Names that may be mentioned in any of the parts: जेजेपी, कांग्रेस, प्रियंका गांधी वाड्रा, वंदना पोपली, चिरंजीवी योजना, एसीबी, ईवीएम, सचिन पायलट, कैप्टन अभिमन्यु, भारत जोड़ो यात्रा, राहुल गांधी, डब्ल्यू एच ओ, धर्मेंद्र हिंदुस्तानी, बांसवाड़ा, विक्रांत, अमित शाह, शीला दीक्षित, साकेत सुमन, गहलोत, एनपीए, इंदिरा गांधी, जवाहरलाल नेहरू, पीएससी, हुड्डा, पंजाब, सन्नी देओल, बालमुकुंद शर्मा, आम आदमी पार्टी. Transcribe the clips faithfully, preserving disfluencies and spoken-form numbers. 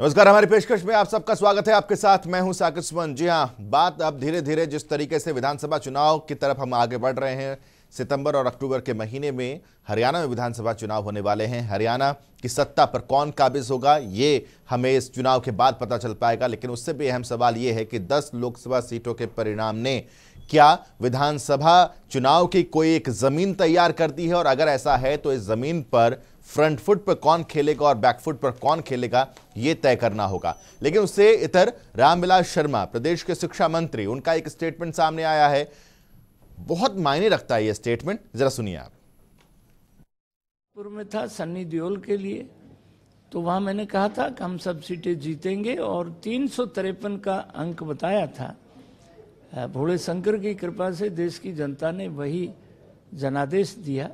नमस्कार, हमारी पेशकश में आप सबका स्वागत है। आपके साथ मैं हूं साकेत सुमन। जी हां, बात अब धीरे धीरे जिस तरीके से विधानसभा चुनाव की तरफ हम आगे बढ़ रहे हैं, सितंबर और अक्टूबर के महीने में हरियाणा में विधानसभा चुनाव होने वाले हैं। हरियाणा की सत्ता पर कौन काबिज होगा ये हमें इस चुनाव के बाद पता चल पाएगा, लेकिन उससे भी अहम सवाल ये है कि दस लोकसभा सीटों के परिणाम ने क्या विधानसभा चुनाव की कोई एक ज़मीन तैयार कर दी है, और अगर ऐसा है तो इस ज़मीन पर फ्रंट फुट पर कौन खेलेगा और बैक फुट पर कौन खेलेगा ये तय करना होगा। लेकिन उससे इतर रामविलास शर्मा, प्रदेश के शिक्षा मंत्री, उनका एक स्टेटमेंट सामने आया है, बहुत मायने रखता है ये स्टेटमेंट, जरा सुनिए आप। पूर्व में था सन्नी देओल के लिए, तो वहां मैंने कहा था कि हम सब सीटें जीतेंगे और तीन सौ तिरपन का अंक बताया था। भोले शंकर की कृपा से देश की जनता ने वही जनादेश दिया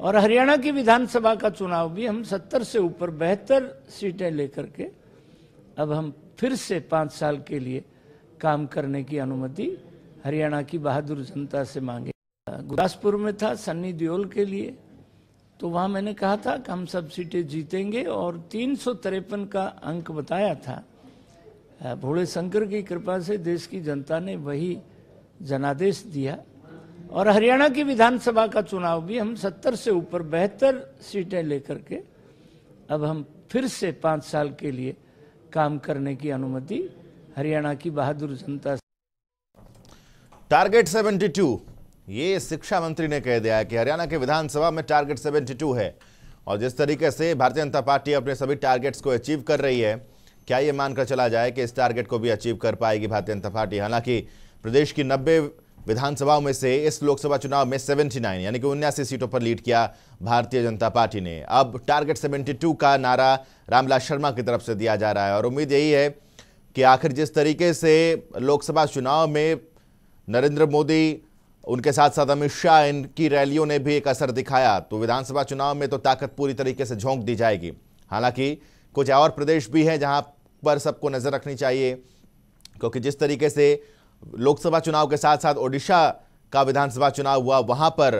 और हरियाणा की विधानसभा का चुनाव भी हम सत्तर से ऊपर बेहतर सीटें लेकर के अब हम फिर से पाँच साल के लिए काम करने की अनुमति हरियाणा की बहादुर जनता से मांगे। गुरदासपुर में था सन्नी देओल के लिए, तो वहाँ मैंने कहा था कि हम सब सीटें जीतेंगे और तीन सौ तिरपन का अंक बताया था। भोले शंकर की कृपा से देश की जनता ने वही जनादेश दिया और हरियाणा की विधानसभा का चुनाव भी हम सत्तर से ऊपर बेहतर सीटें लेकर के अब हम फिर से पाँच साल के लिए काम करने की अनुमति हरियाणा की बहादुर जनता। टारगेट बहत्तर, ये शिक्षा मंत्री ने कह दिया है कि हरियाणा के विधानसभा में टारगेट बहत्तर है, और जिस तरीके से भारतीय जनता पार्टी अपने सभी टारगेट्स को अचीव कर रही है, क्या ये मानकर चला जाए कि इस टारगेट को भी अचीव कर पाएगी भारतीय जनता पार्टी। हालांकि प्रदेश की नब्बे विधानसभाओं में से इस लोकसभा चुनाव में उन्यासी यानी कि उन्यासी सीटों पर लीड किया भारतीय जनता पार्टी ने। अब टारगेट बहत्तर का नारा रामविलास शर्मा की तरफ से दिया जा रहा है, और उम्मीद यही है कि आखिर जिस तरीके से लोकसभा चुनाव में नरेंद्र मोदी, उनके साथ साथ अमित शाह, इनकी रैलियों ने भी एक असर दिखाया, तो विधानसभा चुनाव में तो ताकत पूरी तरीके से झोंक दी जाएगी। हालांकि कुछ और प्रदेश भी हैं जहाँ पर सबको नज़र रखनी चाहिए, क्योंकि जिस तरीके से लोकसभा चुनाव के साथ साथ ओडिशा का विधानसभा चुनाव हुआ, वहां पर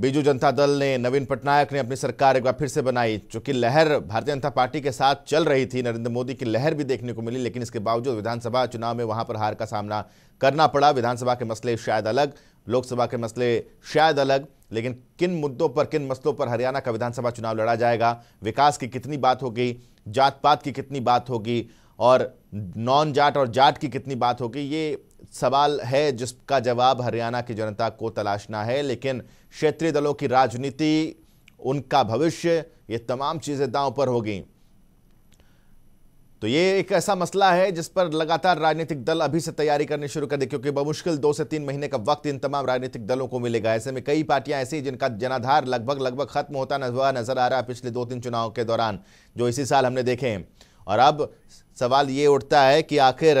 बीजू जनता दल ने, नवीन पटनायक ने अपनी सरकार एक बार फिर से बनाई। चूंकि लहर भारतीय जनता पार्टी के साथ चल रही थी, नरेंद्र मोदी की लहर भी देखने को मिली, लेकिन इसके बावजूद विधानसभा चुनाव में वहां पर हार का सामना करना पड़ा। विधानसभा के मसले शायद अलग, लोकसभा के मसले शायद अलग, लेकिन किन मुद्दों पर, किन मसलों पर हरियाणा का विधानसभा चुनाव लड़ा जाएगा, विकास की कितनी बात होगी, जात पात की कितनी बात होगी, और नॉन जाट और जाट की कितनी बात होगी, ये सवाल है जिसका जवाब हरियाणा की जनता को तलाशना है। लेकिन क्षेत्रीय दलों की राजनीति, उनका भविष्य, ये तमाम चीज़ें दांव पर होगी। तो ये एक ऐसा मसला है जिस पर लगातार राजनीतिक दल अभी से तैयारी करनी शुरू कर दे, क्योंकि बमुश्किल दो से तीन महीने का वक्त इन तमाम राजनीतिक दलों को मिलेगा। ऐसे में कई पार्टियां ऐसी जिनका जनाधार लगभग लगभग खत्म होता नजर आ रहा है पिछले दो तीन चुनाव के दौरान, जो इसी साल हमने देखे हैं। और अब सवाल ये उठता है कि आखिर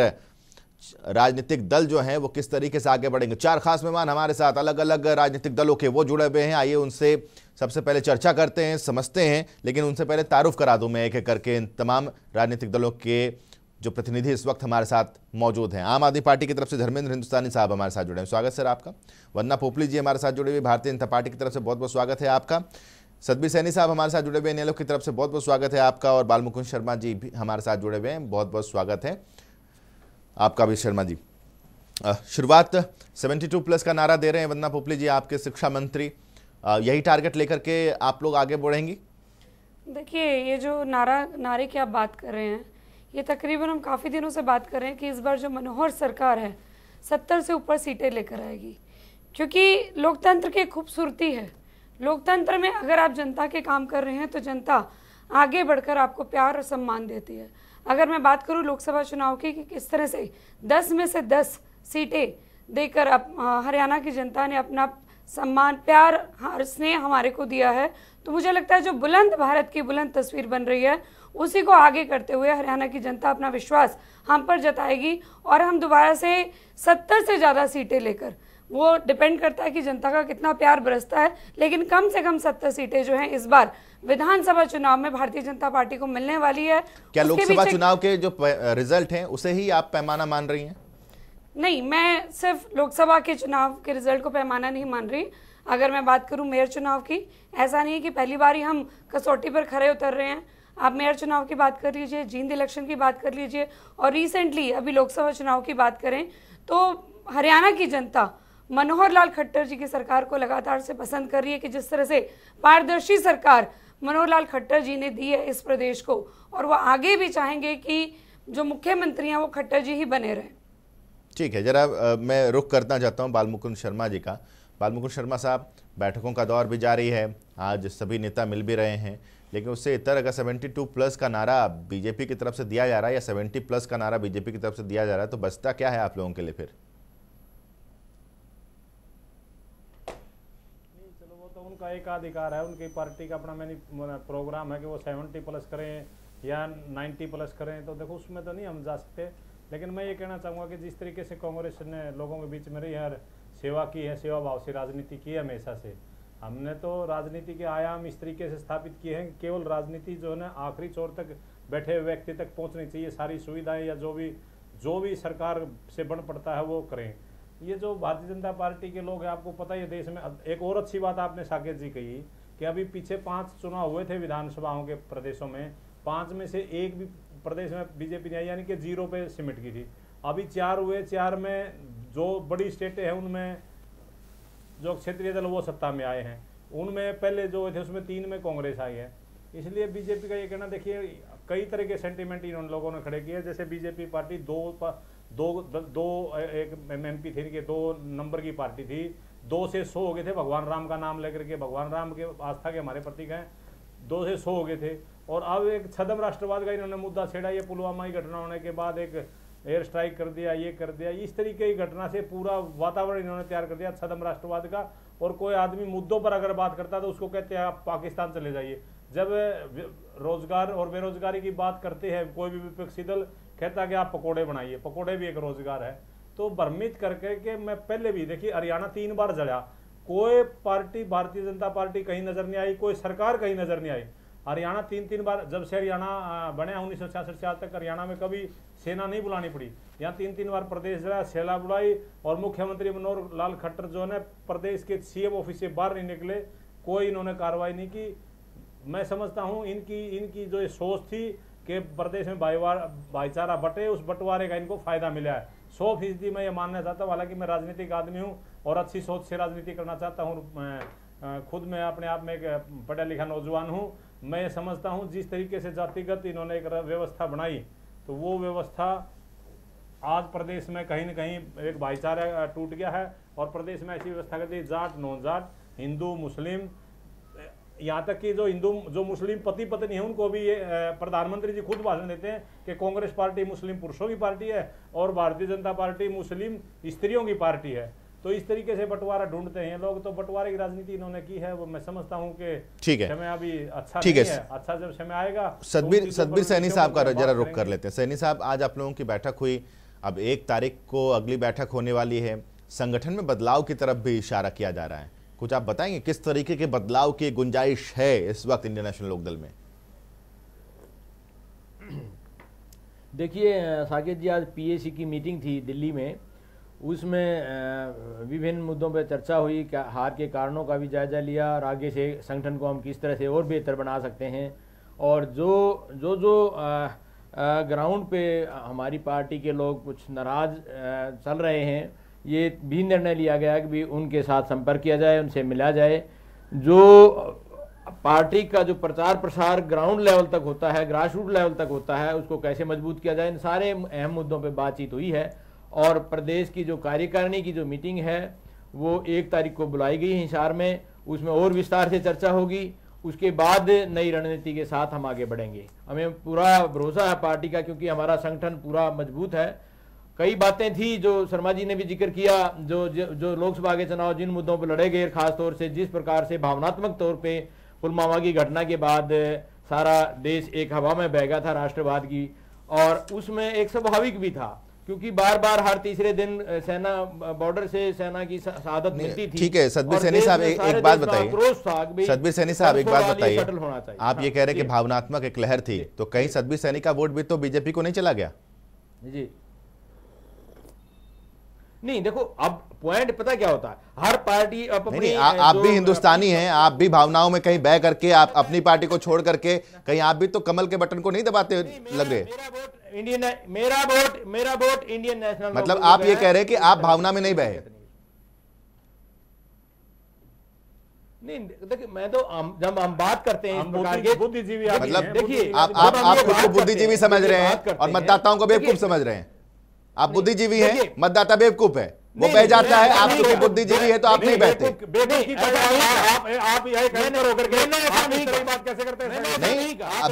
राजनीतिक दल जो हैं वो किस तरीके से आगे बढ़ेंगे। चार खास मेहमान हमारे साथ अलग अलग राजनीतिक दलों के वो जुड़े हुए हैं, आइए उनसे सबसे पहले चर्चा करते हैं, समझते हैं। लेकिन उनसे पहले तारुफ करा दूं मैं एक एक करके इन तमाम राजनीतिक दलों के जो प्रतिनिधि इस वक्त हमारे साथ मौजूद हैं। आम आदमी पार्टी की तरफ से धर्मेंद्र हिंदुस्तानी साहब हमारे साथ जुड़े हैं, स्वागत सर आपका। वंदना पोपली जी हमारे साथ जुड़े हुए, भारतीय जनता पार्टी की तरफ से बहुत बहुत स्वागत है आपका। सद्भी सैनी साहब हमारे साथ जुड़े हुए, इन लोग की तरफ से बहुत बहुत स्वागत है आपका। और बालमुकुंद शर्मा जी भी हमारे साथ जुड़े हुए हैं, बहुत बहुत स्वागत है आपका भी शर्मा जी। शुरुआत बहत्तर प्लस का नारा दे रहे हैं वंदना पोपली जी, आपके शिक्षा मंत्री, यही टारगेट लेकर के आप लोग आगे बढ़ेंगी। देखिए, ये जो नारा नारे की आप बात कर रहे हैं, ये तकरीबन हम काफ़ी दिनों से बात कर रहे हैं कि इस बार जो मनोहर सरकार है सत्तर से ऊपर सीटें लेकर आएगी, क्योंकि लोकतंत्र की खूबसूरती है। लोकतंत्र में अगर आप जनता के काम कर रहे हैं तो जनता आगे बढ़कर आपको प्यार और सम्मान देती है। अगर मैं बात करूं लोकसभा चुनाव की कि किस तरह से दस में से दस सीटें देकर हरियाणा की जनता ने अपना सम्मान, प्यार, हर स्नेह हमारे को दिया है, तो मुझे लगता है जो बुलंद भारत की बुलंद तस्वीर बन रही है उसी को आगे करते हुए हरियाणा की जनता अपना विश्वास हम पर जताएगी और हम दोबारा से सत्तर से ज़्यादा सीटें लेकर, वो डिपेंड करता है कि जनता का कितना प्यार बरसता है, लेकिन कम से कम सत्तर सीटें जो हैं इस बार विधानसभा चुनाव में भारतीय जनता पार्टी को मिलने वाली है। क्या लोकसभा चुनाव के जो रिजल्ट हैं उसे ही आप पैमाना मान रही हैं? नहीं, मैं सिर्फ लोकसभा के चुनाव के रिजल्ट को पैमाना नहीं मान रही। अगर मैं बात करूं मेयर चुनाव की, ऐसा नहीं है कि पहली बार ही हम कसौटी पर खड़े उतर रहे हैं। आप मेयर चुनाव की बात कर लीजिए, जींद इलेक्शन की बात कर लीजिए और रिसेंटली अभी लोकसभा चुनाव की बात करें तो हरियाणा की जनता मनोहरलाल खट्टर जी की सरकार को लगातार से पसंद कर रही है कि जिस तरह से पारदर्शी सरकार मनोहरलाल खट्टर जी ने दी है इस प्रदेश को, और वो आगे भी चाहेंगे कि जो मुख्यमंत्री हैं वो खट्टर जी ही बने रहें। ठीक है, जरा मैं रुख करना चाहता हूँ बालमुकुंद शर्मा जी का। बालमुकुंद शर्मा साहब, बैठकों का दौर भी जारी है, आज सभी नेता मिल भी रहे हैं, लेकिन उससे इतर अगर बहत्तर प्लस का नारा बीजेपी की तरफ से दिया जा रहा है या सत्तर प्लस का नारा बीजेपी की तरफ से दिया जा रहा है, तो बचता क्या है आप लोगों के लिए फिर? चलो वो तो उनका एक अधिकार है, उनकी पार्टी का अपना मैंने प्रोग्राम है कि वो सत्तर प्लस करें या नब्बे प्लस करें, तो देखो उसमें तो नहीं हम जा सकते। लेकिन मैं ये कहना चाहूँगा कि जिस तरीके से कांग्रेस ने लोगों के बीच में रही है, सेवा की है, सेवा भाव से राजनीति की है हमेशा से, हमने तो राजनीति के आयाम इस तरीके से स्थापित किए हैं कि केवल राजनीति जो है ना आखिरी छोर तक बैठे व्यक्ति तक पहुंचनी चाहिए, सारी सुविधाएं या जो भी जो भी सरकार से बन पड़ता है वो करें। ये जो भारतीय जनता पार्टी के लोग हैं, आपको पता ही है देश में। एक और अच्छी बात आपने साकेत जी कही कि अभी पीछे पाँच चुनाव हुए थे विधानसभाओं के प्रदेशों में, पाँच में से एक भी प्रदेश में बीजेपी ने आई, यानी कि जीरो पे सिमट गई थी। अभी चार हुए, चार में जो बड़ी स्टेटें हैं उनमें जो क्षेत्रीय दल वो सत्ता में आए हैं, उनमें पहले जो थे उसमें तीन में कांग्रेस आई है। इसलिए बीजेपी का ये कहना, देखिए कई तरह के सेंटिमेंट इन लोगों ने खड़े किए, जैसे बीजेपी पार्टी दो पा, दो द, दो एक एम पी थी, इनके दो नंबर की पार्टी थी, दो से सौ हो गए थे, भगवान राम का नाम लेकर के, भगवान राम के आस्था के हमारे प्रतीक हैं, दो से सौ हो गए थे। और अब एक छदम राष्ट्रवाद का इन्होंने मुद्दा छेड़ा, ये पुलवामा की घटना होने के बाद एक एयर स्ट्राइक कर दिया, ये कर दिया, इस तरीके की घटना से पूरा वातावरण इन्होंने तैयार कर दिया छदम राष्ट्रवाद का। और कोई आदमी मुद्दों पर अगर बात करता तो उसको कहते हैं आप पाकिस्तान चले जाइए। जब रोजगार और बेरोजगारी की बात करते हैं, कोई भी विपक्षी दल कहता है कि आप पकोड़े बनाइए, पकोड़े भी एक रोजगार है। तो भ्रमित करके कि मैं पहले भी देखिए हरियाणा तीन बार जड़ा, कोई पार्टी भारतीय जनता पार्टी कहीं नजर नहीं आई, कोई सरकार कहीं नजर नहीं आई। हरियाणा तीन तीन बार, जब से हरियाणा बने उन्नीस सौ छियासठ से आज तक हरियाणा में कभी सेना नहीं बुलानी पड़ी, यहाँ तीन तीन बार प्रदेश जरा, सेना बुलाई और मुख्यमंत्री मनोहर लाल खट्टर जो है प्रदेश के सीएम ऑफिस से बाहर नहीं निकले, कोई इन्होंने कार्रवाई नहीं की। मैं समझता हूँ इनकी इनकी जो ये सोच थी कि प्रदेश में भाईवार भाईचारा बटे, उस बंटवारे का इनको फायदा मिला है सौ फीसदी मैं ये मानना चाहता हूँ। हालांकि मैं राजनीतिक आदमी हूँ और अच्छी सोच से राजनीति करना चाहता हूँ, खुद मैं अपने आप में एक पढ़ा लिखा नौजवान हूँ, मैं ये समझता हूँ जिस तरीके से जातिगत इन्होंने एक व्यवस्था बनाई तो वो व्यवस्था आज प्रदेश में कहीं ना कहीं एक भाईचारा टूट गया है। और प्रदेश में ऐसी व्यवस्था कर दी, जाट नॉन जाट, हिंदू मुस्लिम, यहाँ तक कि जो हिंदू जो मुस्लिम पति पत्नी है उनको भी ये प्रधानमंत्री जी खुद भाषण देते हैं कि कांग्रेस पार्टी मुस्लिम पुरुषों की पार्टी है और भारतीय जनता पार्टी मुस्लिम स्त्रियों की पार्टी है। तो इस तरीके से बंटवारा ढूंढते हैं लोग, तो बंटवारे की राजनीति इन्होंने की है, वो मैं समझता हूं कि ठीक है समय अभी अच्छा ठीक है, है अच्छा जब समय आएगा। सद्भी सद्भी सैनी साहब का जरा रुख कर लेते हैं। सैनी साहब, आज आप लोगों की बैठक हुई, अब एक तारीख को अगली बैठक होने वाली है, संगठन में बदलाव की तरफ भी इशारा किया जा रहा है, कुछ आप बताएंगे किस तरीके के बदलाव की गुंजाइश है इस वक्त इंडियन नेशनल लोकदल में? देखिए साकेत जी, आज पीएसी की मीटिंग थी दिल्ली में, उसमें विभिन्न मुद्दों पर चर्चा हुई, क्या हार के कारणों का भी जायजा लिया और आगे से संगठन को हम किस तरह से और बेहतर बना सकते हैं। और जो जो जो ग्राउंड पे हमारी पार्टी के लोग कुछ नाराज चल रहे हैं, ये भी निर्णय लिया गया कि भी उनके साथ संपर्क किया जाए, उनसे मिला जाए। जो पार्टी का जो प्रचार प्रसार ग्राउंड लेवल तक होता है, ग्रास रूट लेवल तक होता है, उसको कैसे मजबूत किया जाए, इन सारे अहम मुद्दों पर बातचीत हुई है। और प्रदेश की जो कार्यकारिणी की जो मीटिंग है वो एक तारीख को बुलाई गई है हिसार में, उसमें और विस्तार से चर्चा होगी। उसके बाद नई रणनीति के साथ हम आगे बढ़ेंगे। हमें पूरा भरोसा है पार्टी का, क्योंकि हमारा संगठन पूरा मजबूत है। कई बातें थी जो शर्मा जी ने भी जिक्र किया, जो जो लोकसभा के चुनाव जिन मुद्दों पर लड़े गए, खासतौर से जिस प्रकार से भावनात्मक तौर पर पुलवामा की घटना के बाद सारा देश एक हवा में बह गया था राष्ट्रवाद की, और उसमें एक स्वाभाविक भी था क्योंकि बार बार हर तीसरे दिन सेना बॉर्डर से सेना की शहादत मिलती थी। ठीक है सद्भी सैनी साहब, एक, एक बात बताइए सद्भी सैनी साहब एक बात बताइए आप हाँ, ये कह रहे कि भावनात्मक एक लहर थी, तो कहीं सद्भी सैनी का वोट भी तो बीजेपी को नहीं चला गया? जी नहीं, देखो अब पॉइंट पता क्या होता है, हर पार्टी आप अपनी नहीं, आ, आप भी हिंदुस्तानी हैं, आप भी भावनाओं में कहीं बह करके आप अपनी पार्टी को छोड़ करके कहीं आप भी तो कमल के बटन को नहीं दबाते लग रहे। इंडियन मेरा वोट मेरा वोट इंडियन नेशनल, मतलब आप ये कह रहे हैं कि आप भावना में नहीं बहे। नहीं देखिए, मैं तो जब हम बात करते हैं बुद्धिजीवी, मतलब देखिए आप आप खुद को बुद्धिजीवी समझ रहे हैं और मतदाताओं को बेवकूफ समझ रहे हैं। आप बुद्धिजीवी हैं, मतदाता बेवकूफ है, वो बह जाता है। आप तो बुद्धिजीवी है तो आप नहीं बहते। नहीं,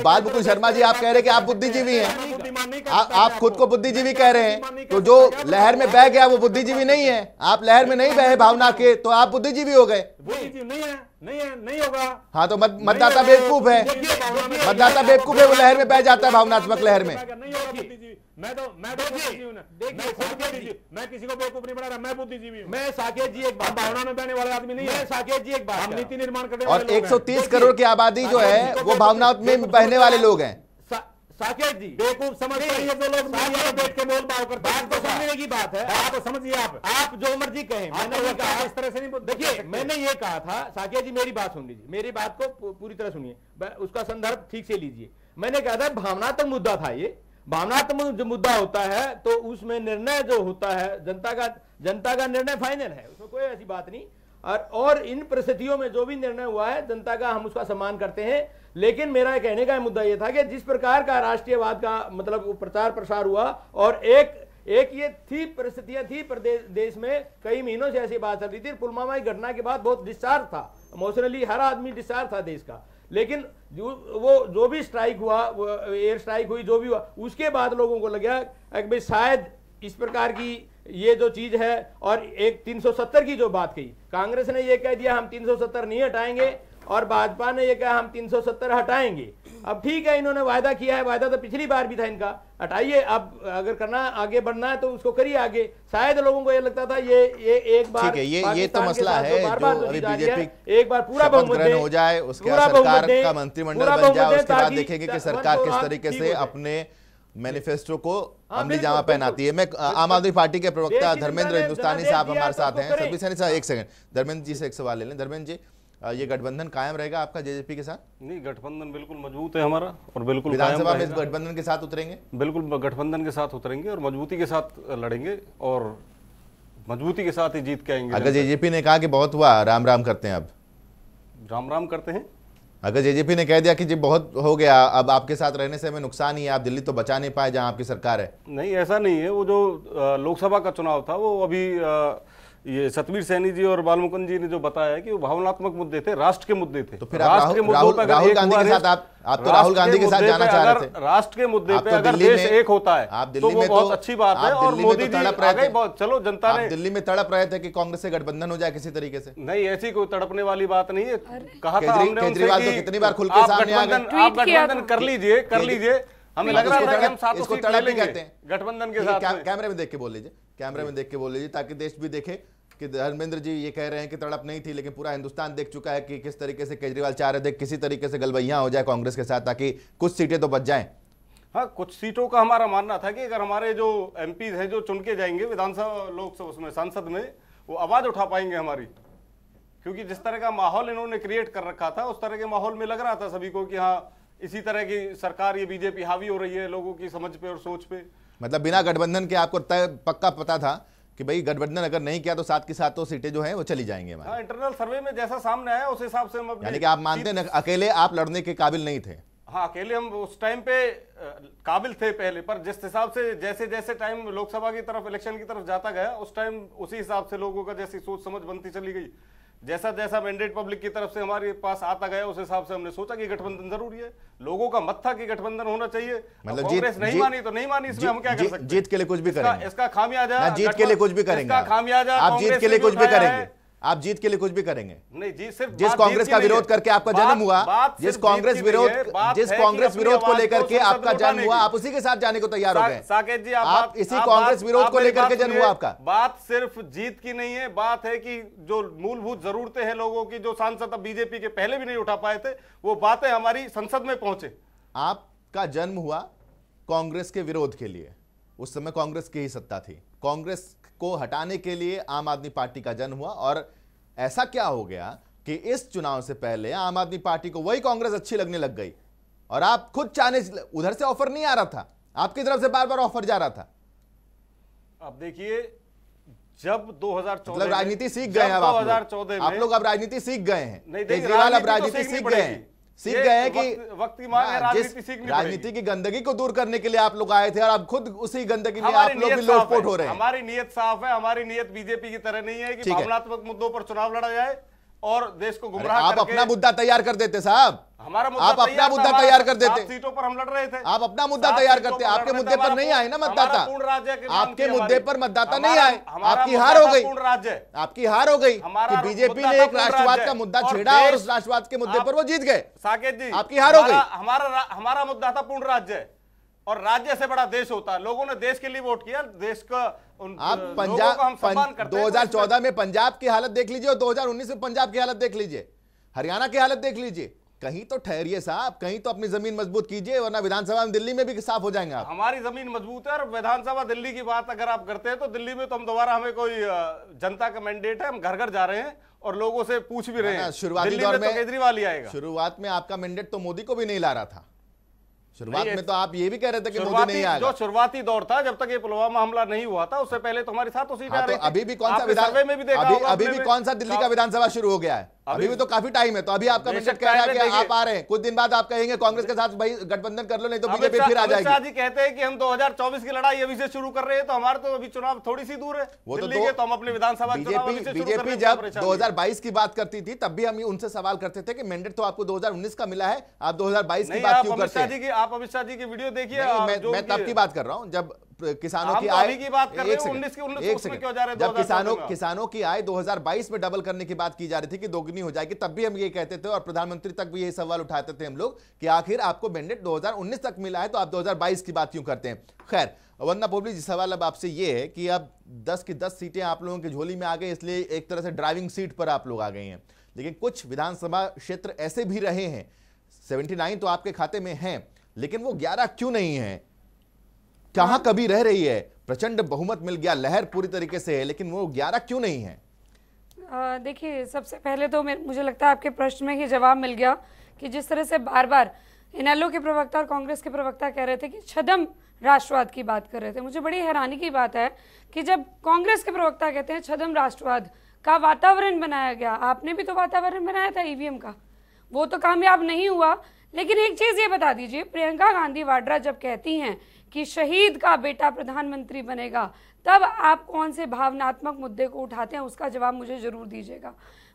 बालमुकुंद शर्मा जी आप कह रहे हैं कि आप बुद्धिजीवी हैं, आप खुद को बुद्धिजीवी कह रहे हैं, तो जो लहर में बह गया वो बुद्धिजीवी नहीं है। आप लहर में नहीं बहे भावना के, तो आप बुद्धिजीवी हो गए। नहीं है, नहीं होगा। हाँ तो मतदाता बेवकूफ है, मतदाता बेवकूफ है, वो लहर में बह जाता है, भावनात्मक लहर में। मैं तो मैं बुद्धिजीवी हूं, मैं खुद बुद्धिजीवी, मैं किसी को बेवकूफ नहीं बना रहा, मैं बुद्धिजीवी हूं। मैं साकेत जी एक भावना में बहने वाला आदमी नहीं है। साकेत जी एक भावना नीति निर्माण करने वाले लोग हैं। और एक सौ तीस करोड़ की आबादी जो है वो भावना में बहने वाले लोग हैं। साकेत जी बेवकूफ समझते हैं जो लोग बैठ के मोल भाव करते हैं, तो समझने की बात है। आप समझिए, आप आप जो मर्जी कहें, मैंने ये कहा इस तरह से नहीं। देखिए मैंने ये कहा था, साकेत जी मेरी बात सुन लीजिए, मेरी बात को पूरी तरह सुनिए, उसका संदर्भ ठीक से लीजिए। मैंने कहा था भावनात्मक मुद्दा था ये, भावनात्मक जो मुद्दा होता है तो उसमें निर्णय जो होता है जनता का, जनता का निर्णय फाइनल है, उसमें कोई ऐसी बात नहीं। और और इन परिस्थितियों में जो भी निर्णय हुआ है जनता का, हम उसका सम्मान करते हैं। लेकिन मेरा कहने का मुद्दा यह था कि जिस प्रकार का राष्ट्रीयवाद का मतलब प्रचार प्रसार हुआ, और एक एक ये थी परिस्थितियां थी प्रदेश देश में, कई महीनों से ऐसी बात चल रही थी। पुलवामा की घटना के बाद बहुत डिस्चार्ज था, इमोशनली हर आदमी डिस्चार्ज था देश का। लेकिन जो वो जो भी स्ट्राइक हुआ, एयर स्ट्राइक हुई, जो भी हुआ, उसके बाद लोगों को लगा कि भाई शायद इस प्रकार की ये जो चीज़ है। और एक तीन सौ सत्तर की जो बात कही, कांग्रेस ने ये कह दिया हम तीन सौ सत्तर नहीं हटाएंगे, और भाजपा ने ये कहा हम तीन सौ सत्तर हटाएंगे। अब ठीक है, इन्होंने वायदा किया है, वायदा तो पिछली बार भी था इनका, हटाइए। अब अगर करना आगे बढ़ना है तो उसको करिए आगे। शायद लोगों को ये लगता था ये ये एक बार ये ये तो मसला है, बार बार जो अभी बीजेपी एक बार पूरा बहुमत हो जाए, उसके बाद सरकार का मंत्रिमंडल बन जाए, उसके बाद देखेंगे कि सरकार किस तरीके से अपने मैनिफेस्टो को अमली जामा पहनाती है। मैं आम आदमी पार्टी के प्रवक्ता धर्मेंद्र हिंदुस्तानी साहब हमारे साथ हैं। सद्भी सैनी साहब एक सेकंड, धर्मेंद्र जी से एक सवाल ले लें। धर्मेंद्र जी, ये गठबंधन कायम रहेगा आपका जेजेपी के साथ? नहीं, गठबंधन बिल्कुल मजबूत है हमारा और बिल्कुल विधानसभा में इस गठबंधन के साथ उतरेंगे। बिल्कुल गठबंधन के साथ उतरेंगे और मजबूती के साथ लड़ेंगे और मजबूती के साथ ही जीत के आएंगे। अगर जेजेपी ने कहा कि बहुत हुआ, राम राम करते हैं, अब राम राम करते हैं। अगर जेजेपी ने कह दिया कि जी बहुत हो गया, अब आपके साथ रहने से हमें नुकसान ही है, आप दिल्ली तो बचा नहीं पाए जहाँ आपकी सरकार है। नहीं, ऐसा नहीं है। वो जो लोकसभा का चुनाव था वो अभी ये सद्भी सैनी जी और बालमुकुंद जी ने जो बताया कि वो भावनात्मक मुद्दे थे, राष्ट्र के मुद्दे थे। तो फिर राष्ट्र के मुद्दों पर राहुल गांधी के साथ आप आप तो राहुल गांधी के साथ जाना चाह रहे थे। राष्ट्र के मुद्दे पे अगर देश एक होता है तो वो बहुत अच्छी बात है। और मोदी जी आ गए, बहुत चलो जनता ने दिल्ली में तड़प रहे थे कि कांग्रेस से गठबंधन हो जाए किसी तरीके से। नहीं, ऐसी कोई तड़पने वाली बात नहीं है। कहा था हमने केजरीवाल तो कितनी बार खुल के सामने आ गए, आप गठबंधन कर लीजिए कर लीजिए, हमें लग रहा है हम साथ उसको तड़प ही कहते हैं गठबंधन के साथ। कैमरे में देख के बोल लीजिए, कैमरे में देख के बोल लीजिए ताकि देश भी देखे कि धर्मेंद्र जी ये कह रहे हैं कि तड़प नहीं थी, लेकिन पूरा हिंदुस्तान देख चुका है कि किस तरीके से केजरीवाल चाह रहे थे किसी तरीके से गलबैया हो जाए कांग्रेस के साथ ताकि कुछ सीटें तो बच जाएं। हाँ, कुछ सीटों का हमारा मानना था कि अगर हमारे जो एमपी हैं जो चुन के जाएंगे विधानसभा लोकसभा उसमें सांसद में, वो आवाज़ उठा पाएंगे हमारी, क्योंकि जिस तरह का माहौल इन्होंने क्रिएट कर रखा था उस तरह के माहौल में लग रहा था सभी को कि हाँ इसी तरह की सरकार, ये बीजेपी हावी हो रही है लोगों की समझ पे और सोच पे। मतलब बिना गठबंधन के आपको तय पक्का पता था कि भाई गठबंधन अगर नहीं किया तो साथ की साथ तो सीटें जो हैं वो चली जाएंगे हमारे। इंटरनल सर्वे में जैसा सामने आया उस हिसाब से हम, यानी कि आप मानते हैं अकेले आप लड़ने के काबिल नहीं थे? हाँ, अकेले हम उस टाइम पे काबिल थे पहले, पर जिस हिसाब से जैसे जैसे टाइम लोकसभा की तरफ इलेक्शन की तरफ जाता गया उस टाइम उसी हिसाब से लोगों का जैसी सोच समझ बनती चली गई, जैसा जैसा मैंडेट पब्लिक की तरफ से हमारे पास आता गया उस हिसाब से हमने सोचा कि गठबंधन जरूरी है। लोगों का मत था कि गठबंधन होना चाहिए, मतलब कांग्रेस नहीं मानी तो नहीं मानी, इसमें हम क्या कर सकते? जीत के लिए कुछ भी करेंगे, इसका खामियाजा जीत के लिए कुछ भी करेंगे, खामियाजा आप जीत के लिए कुछ भी करेंगे, आप जीत के लिए कुछ भी करेंगे। नहीं जी, सिर्फ जिस कांग्रेस का विरोध करके आपका जन्म हुआ, जिस कांग्रेस विरोध जिस कांग्रेस विरोध को लेकर के आपका जन्म हुआ, आप उसी के साथ जाने को तैयार हो गए। साकेत जी, आप इसी कांग्रेस विरोध को लेकर के जन्म हुआ आपका। बात सिर्फ जीत की नहीं है, बात है कि जो मूलभूत जरूरतें हैं लोगों की, जो सांसद बीजेपी के पहले भी नहीं उठा पाए थे, वो बातें हमारी संसद में पहुंचे। आपका जन्म हुआ कांग्रेस के विरोध के लिए, उस समय कांग्रेस की ही सत्ता थी, कांग्रेस को हटाने के लिए आम आदमी पार्टी का जन्म हुआ, और ऐसा क्या हो गया कि इस चुनाव से पहले आम आदमी पार्टी को वही कांग्रेस अच्छी लगने लग गई, और आप खुद चाहने, उधर से ऑफर नहीं आ रहा था, आपकी तरफ से बार बार ऑफर जा रहा था। अब देखिए, जब दो हज़ार चौदह राजनीति सीख गए हैं आप लोग, अब राजनीति सीख गए हैं, केजरीवाल अब राजनीति सीख गए हैं, सीख गए हैं कि वक्त की मांग है, राजनीति सीखनी पड़ेगी। राजनीति की गंदगी को दूर करने के लिए आप लोग आए थे, और आप खुद उसी गंदगी में आप लोग भी लोटपोट हो रहे हैं। हमारी नियत साफ है, हमारी नियत बीजेपी की तरह नहीं है कि भावनात्मक मुद्दों पर चुनाव लड़ा जाए और देश को गुमराह करके। आप अपना मुद्दा तैयार कर देते साहब, हमारा मुद्दा, आप अपना मुद्दा तैयार कर देते, सीटों पर हम लड़ रहे थे, आप अपना मुद्दा तैयार करते, आपके मुद्दे पर नहीं आए ना मतदाता, आपके मुद्दे पर मतदाता नहीं आए, आपकी हार हो गई, आपकी हार हो गई कि बीजेपी ने एक राष्ट्रवाद का मुद्दा छेड़ा और उस राष्ट्रवाद के मुद्दे पर वो जीत गए। साकेत जी, आपकी हार हो गई। हमारा हमारा मुद्दा था पूर्ण राज्य, और राज्य से बड़ा देश होता है, लोगों ने देश के लिए वोट किया, देश का उन, आप पंजाब दो हज़ार चौदह में पंजाब की हालत देख लीजिए और दो हज़ार उन्नीस में पंजाब की हालत देख लीजिए, हरियाणा की हालत देख लीजिए। कहीं तो ठहरिए साहब, कहीं तो अपनी जमीन मजबूत कीजिए, वरना विधानसभा में दिल्ली में भी साफ हो जाएंगे आप। हमारी जमीन मजबूत है, और विधानसभा दिल्ली की बात अगर आप करते हैं तो दिल्ली में तो हम दोबारा, हमें कोई जनता का मैंडेट है, हम घर घर जा रहे हैं और लोगों से पूछ भी रहे हैं। शुरुआती दौर में केजरीवाल ही आएगा। शुरुआत में आपका मैंडेट तो मोदी को भी नहीं ला रहा था, शुरुआत में तो आप ये भी कह रहे थे कि मोदी नहीं आएगा। जो शुरुआती दौर था, जब तक ये पुलवामा हमला नहीं हुआ था, उससे पहले तो हमारे साथ उसी में आ रहे थे। अभी भी कौन सा विधानसभा में भी देखा होगा, अभी भी कौन सा दिल्ली का विधानसभा शुरू हो गया है, अभी भी तो काफी टाइम है। तो अभी आपका मैसेज कह रहा है कि आप आ रहे हैं, कुछ दिन बाद आप कहेंगे कांग्रेस के साथ भाई गठबंधन कर लो, नहीं तो बीजेपी फिर आ जाएगी। अमित शाह जी कहते हैं कि हम दो हज़ार चौबीस की लड़ाई अभी से शुरू कर रहे हैं, तो हमारे तो अभी चुनाव थोड़ी सी दूर है, वो तो दो, तो हम अपने विधानसभा बीजेपी बीजेपी जब दो हज़ार बाईस की बात करती थी तब भी हम उनसे सवाल करते थे कि मैंडेट तो आपको दो हज़ार उन्नीस का मिला है, आप दो हज़ार बाईस की बात क्यों करते हैं। आप अमित शाह जी की वीडियो देखिए, मैं तब की बात कर रहा हूँ जब किसानों की आय की बात कर रहे हैं, उन्नीस की उन्नीस में क्यों जा रहे हैं, जब किसानों किसानों की आय दो हज़ार बाईस में डबल करने की बात की जा रही थी कि दोगुनी हो जाएगी, तब भी हम ये कहते थे और प्रधानमंत्री तक भी यही सवाल उठाते थे हम लोग कि आखिर आपको मैंडेट दो हज़ार उन्नीस तक मिला है तो आप दो हज़ार बाईस की बात क्यों करते हैं। खैर वंदना पोपली जी, सवाल अब आपसे ये है कि अब दस की दस सीटें आप लोगों की झोली में आ गई, इसलिए एक तरह से ड्राइविंग सीट पर आप लोग आ गए हैं, लेकिन कुछ विधानसभा क्षेत्र ऐसे भी रहे हैं, सेवेंटी नाइन तो आपके खाते में है, लेकिन वो ग्यारह क्यों नहीं है, कहां कभी रह रही है, प्रचंड बहुमत मिल गया, लहर पूरी तरीके से है, लेकिन वो ग्यारह क्यों नहीं है। देखिए, सबसे पहले तो मुझे लगता है आपके प्रश्न में ही जवाब मिल गया कि जिस तरह से बार बार इनैलो के प्रवक्ता और कांग्रेस के प्रवक्ता कह रहे थे कि छदम राष्ट्रवाद की बात कर रहे थे, मुझे बड़ी हैरानी की बात है कि जब कांग्रेस के प्रवक्ता कहते हैं छदम राष्ट्रवाद का वातावरण बनाया गया, आपने भी तो वातावरण बनाया था ई वी एम का, वो तो कामयाब नहीं हुआ। लेकिन एक चीज़ ये बता दीजिए, प्रियंका गांधी वाड्रा जब कहती हैं कि शहीद का बेटा प्रधानमंत्री बनेगा, तब आप कौन से भावनात्मक मुद्दे को उठाते हैं, उसका जवाब मुझे ज़रूर दीजिएगा।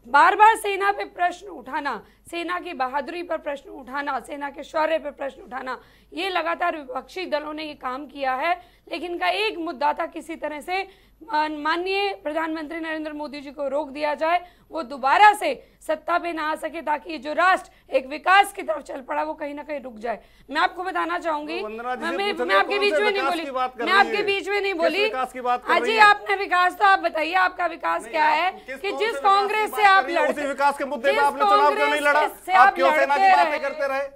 बार बार सेना पे प्रश्न उठाना, सेना की बहादुरी पर प्रश्न उठाना, सेना के शौर्य पर प्रश्न उठाना, ये लगातार विपक्षी दलों ने ये काम किया है, लेकिन का एक मुद्दा था किसी तरह से माननीय प्रधानमंत्री नरेंद्र मोदी जी को रोक दिया जाए, वो दोबारा से सत्ता पे ना आ सके, ताकि जो राष्ट्र एक विकास की तरफ चल पड़ा वो कहीं ना कहीं रुक जाए। मैं आपको बताना चाहूंगी, मैं आपके बीच में नहीं बोली, मैं आपके बीच में नहीं बोली अजी, आपने विकास तो आप बताइए आपका विकास क्या है, कि जिस कांग्रेस से आप लड़ते, विकास के मुद्दे पे आपने चुनाव क्यों नहीं लड़ा, आप क्यों सेना की बातें करते रहे,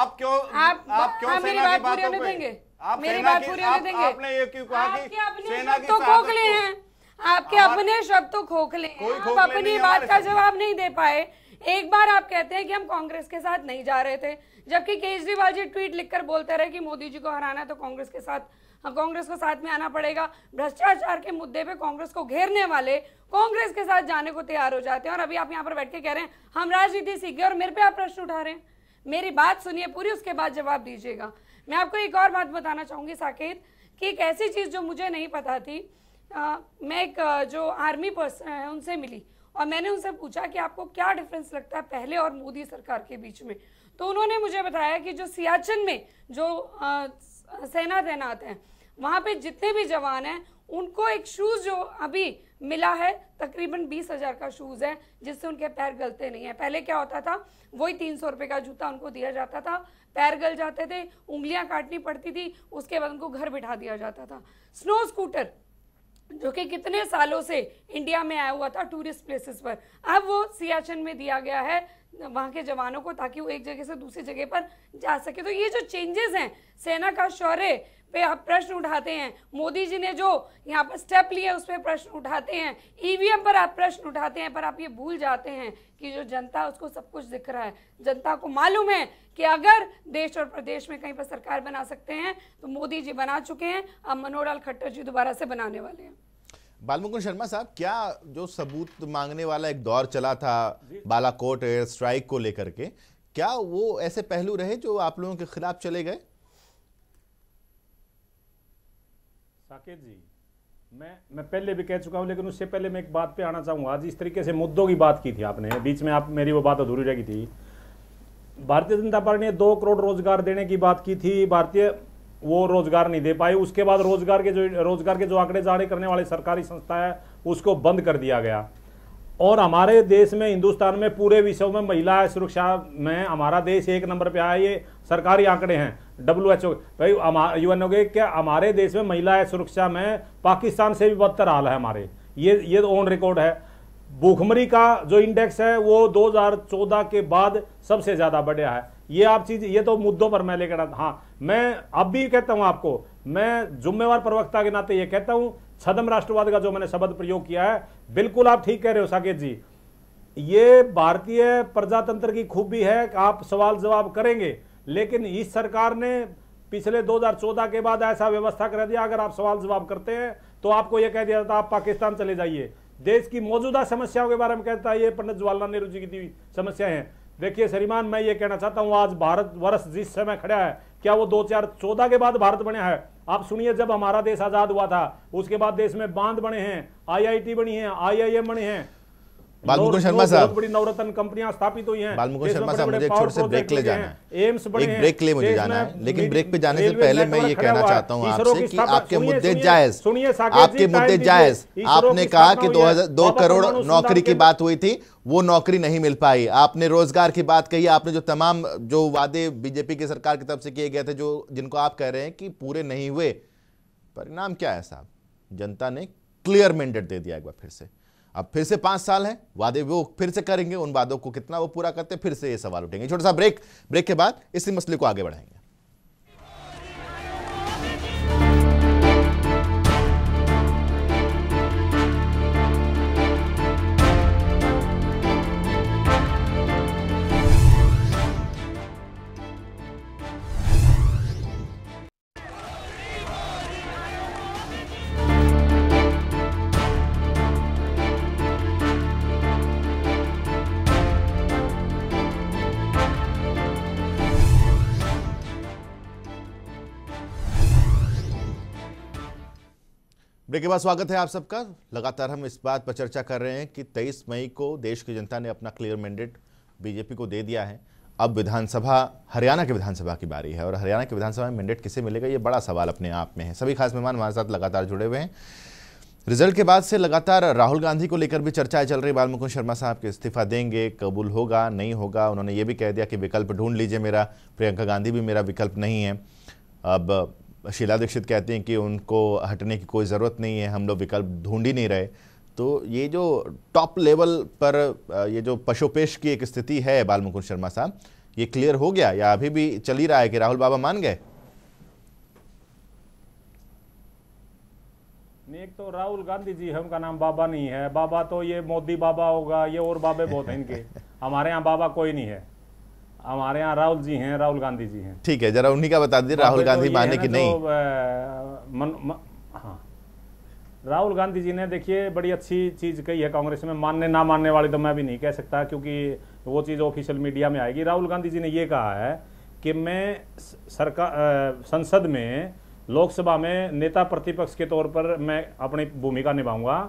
आप क्यों आप क्यों सेना की बातें देंगे, आप मेरी बात पूरी होने देंगे, आपने ये क्यों कहा कि सेना की खोखले हैं, आपके अपने शब्द तो खोखले हैं, आप अपनी बात का जवाब नहीं दे पाए। एक बार आप कहते हैं कि हम कांग्रेस के साथ नहीं जा रहे थे, जबकि केजरीवाल जी ट्वीट लिखकर बोलते रहे कि मोदी जी को हराना तो कांग्रेस के साथ कांग्रेस को साथ में आना पड़ेगा, भ्रष्टाचार के मुद्दे पे कांग्रेस को घेरने वाले कांग्रेस के साथ जाने को तैयार हो जाते हैं, और अभी आप यहाँ पर बैठ के कह रहे हैं हम राजनीति सीख गए, और मेरे पे आप प्रश्न उठा रहे हैं। मेरी बात सुनिए पूरी, उसके बाद जवाब दीजिएगा। मैं आपको एक और बात बताना चाहूँगी साकेत, कि एक ऐसी चीज़ जो मुझे नहीं पता थी, आ, मैं एक जो आर्मी पर्सन है उनसे मिली, और मैंने उनसे पूछा कि आपको क्या डिफरेंस लगता है पहले और मोदी सरकार के बीच में, तो उन्होंने मुझे बताया कि जो सियाचिन में जो सेना तैनात है, वहाँ पे जितने भी जवान हैं उनको एक शूज़ जो अभी मिला है तकरीबन बीस हज़ार का शूज़ है, जिससे उनके पैर गलते नहीं है। पहले क्या होता था, वही तीन सौ रुपये का जूता उनको दिया जाता था, पैर गल जाते थे, उंगलियां काटनी पड़ती थी, उसके बाद उनको घर बिठा दिया जाता था। स्नो स्कूटर जो कि कितने सालों से इंडिया में आया हुआ था टूरिस्ट प्लेसेस पर, अब वो सियाचिन में दिया गया है वहाँ के जवानों को, ताकि वो एक जगह से दूसरी जगह पर जा सके। तो ये जो चेंजेस हैं, सेना का शौर्य पे आप प्रश्न उठाते हैं, मोदी जी ने जो यहाँ पर स्टेप लिए उस पर प्रश्न उठाते हैं, ईवीएम पर आप प्रश्न उठाते हैं, पर आप ये भूल जाते हैं कि जो जनता उसको सब कुछ दिख रहा है। जनता को मालूम है कि अगर देश और प्रदेश में कहीं पर सरकार बना सकते हैं तो मोदी जी बना चुके हैं, अब मनोहरलाल खट्टर जी दोबारा से बनाने वाले हैं। बालमुकुंद शर्मा साहब, क्या जो सबूत मांगने वाला एक दौर चला था बालाकोट एयर स्ट्राइक को लेकर के, क्या वो ऐसे पहलू रहे जो आप लोगों के खिलाफ चले गए? साकेत जी, मैं मैं पहले भी कह चुका हूं, लेकिन उससे पहले मैं एक बात पे आना चाहूंगा। आज इस तरीके से मुद्दों की बात की थी आपने, बीच में आप मेरी वो बात अधूरी रह गई थी। भारतीय जनता पार्टी ने दो करोड़ रोजगार देने की बात की थी, भारतीय वो रोजगार नहीं दे पाई। उसके बाद रोजगार के जो रोजगार के जो आंकड़े जारी करने वाली सरकारी संस्था है उसको बंद कर दिया गया। और हमारे देश में, हिंदुस्तान में, पूरे विश्व में महिला सुरक्षा में हमारा देश एक नंबर पे आया। ये सरकारी आंकड़े हैं, डब्ल्यू एच ओ भाई हमारे यू एन ओ के, क्या हमारे देश में महिला सुरक्षा में पाकिस्तान से भी बदतर हाल है हमारे, ये ये ऑन रिकॉर्ड है। भूखमरी का जो इंडेक्स है वो दो हज़ार चौदह के बाद सबसे ज़्यादा बढ़ा है। ये आप चीज़, ये तो मुद्दों पर मैं लेकर आता। हाँ, मैं अब भी कहता हूँ आपको, मैं जुम्मेवार प्रवक्ता के नाते ये कहता हूँ, छदम राष्ट्रवाद का जो मैंने शब्द प्रयोग किया है, बिल्कुल आप ठीक कह रहे हो साकेत जी। ये भारतीय प्रजातंत्र की खूबी है कि आप सवाल जवाब करेंगे, लेकिन इस सरकार ने पिछले दो हज़ार चौदह के बाद ऐसा व्यवस्था कर दिया, अगर आप सवाल जवाब करते हैं तो आपको यह कह दिया जाता आप पाकिस्तान चले जाइए। देश की मौजूदा समस्याओं के बारे में कहता है ये पंडित जवाहरलाल नेहरू जी की समस्याएं हैं। देखिए श्रीमान, मैं ये कहना चाहता हूँ, आज भारत वर्ष जिस समय खड़ा है, क्या वो दो हजार चौदह के बाद भारत बना है? आप सुनिए, जब हमारा देश आजाद हुआ था उसके बाद देश में बांध बने हैं, आई आई टी बनी है, आई आई एम बने हैं, बालमुकुंद शर्मा साहब बड़ी नवरत्न कंपनियां स्थापित हुई हैं। बालमुकुंद शर्मा साहब, मुझे एक छोटे से ब्रेक ले जाना है, एम्स बने हैं, एक ब्रेक ले मुझे जाना है, लेकिन ब्रेक पे जाने से पहले मैं ये कहना चाहता हूं आपसे कि आपके मुद्दे जायज, आपके मुद्दे जायज। आपने कहा कि दो करोड़ नौकरी की बात हुई थी, वो नौकरी नहीं मिल पाई। आपने रोजगार की बात कही, आपने जो तमाम जो वादे बीजेपी की सरकार की तरफ से किए गए थे, जो जिनको आप कह रहे हैं कि पूरे नहीं हुए, परिणाम क्या है साहब? जनता ने क्लियर मैंडेट दे दिया एक बार फिर से। अब फिर से पांच साल है, वादे वो फिर से करेंगे, उन वादों को कितना वो पूरा करते, फिर से ये सवाल उठेंगे। छोटा सा ब्रेक, ब्रेक के बाद इसी मसले को आगे बढ़ाएंगे। ब्रेक के बाद स्वागत है आप सबका। लगातार हम इस बात पर चर्चा कर रहे हैं कि तेईस मई को देश की जनता ने अपना क्लियर मैंडेट बीजेपी को दे दिया है। अब विधानसभा, हरियाणा के विधानसभा की बारी है, और हरियाणा के विधानसभा में मैंडेट किसे मिलेगा, ये बड़ा सवाल अपने आप में है। सभी खास मेहमान हमारे साथ लगातार जुड़े हुए हैं। रिजल्ट के बाद से लगातार राहुल गांधी को लेकर भी चर्चाएं चल रही। बालमुकुंद शर्मा साहब के इस्तीफा देंगे, कबूल होगा नहीं होगा, उन्होंने ये भी कह दिया कि विकल्प ढूंढ लीजिए मेरा, प्रियंका गांधी भी मेरा विकल्प नहीं है। अब शीला दीक्षित कहते हैं कि उनको हटने की कोई ज़रूरत नहीं है, हम लोग विकल्प ढूंढ ही नहीं रहे। तो ये जो टॉप लेवल पर ये जो पशोपेश की एक स्थिति है, बालमुकुंद शर्मा साहब, ये क्लियर हो गया या अभी भी चल ही रहा है कि राहुल बाबा मान गए? एक तो राहुल गांधी जी, हमका नाम बाबा नहीं है, बाबा तो ये मोदी बाबा होगा, ये और बाबे बहुत हैं इनके। हमारे यहाँ बाबा कोई नहीं है, हमारे यहाँ राहुल जी हैं, राहुल गांधी जी हैं। ठीक है, जरा उन्हीं का बता दीजिए, राहुल गांधी माने कि नहीं? मन, म, हाँ, राहुल गांधी जी ने देखिए बड़ी अच्छी चीज़ कही है कांग्रेस में, मानने ना मानने वाली तो मैं भी नहीं कह सकता, क्योंकि वो चीज़ ऑफिशियल मीडिया में आएगी। राहुल गांधी जी ने ये कहा है कि मैं सरकार, संसद में, लोकसभा में नेता प्रतिपक्ष के तौर पर मैं अपनी भूमिका निभाऊंगा,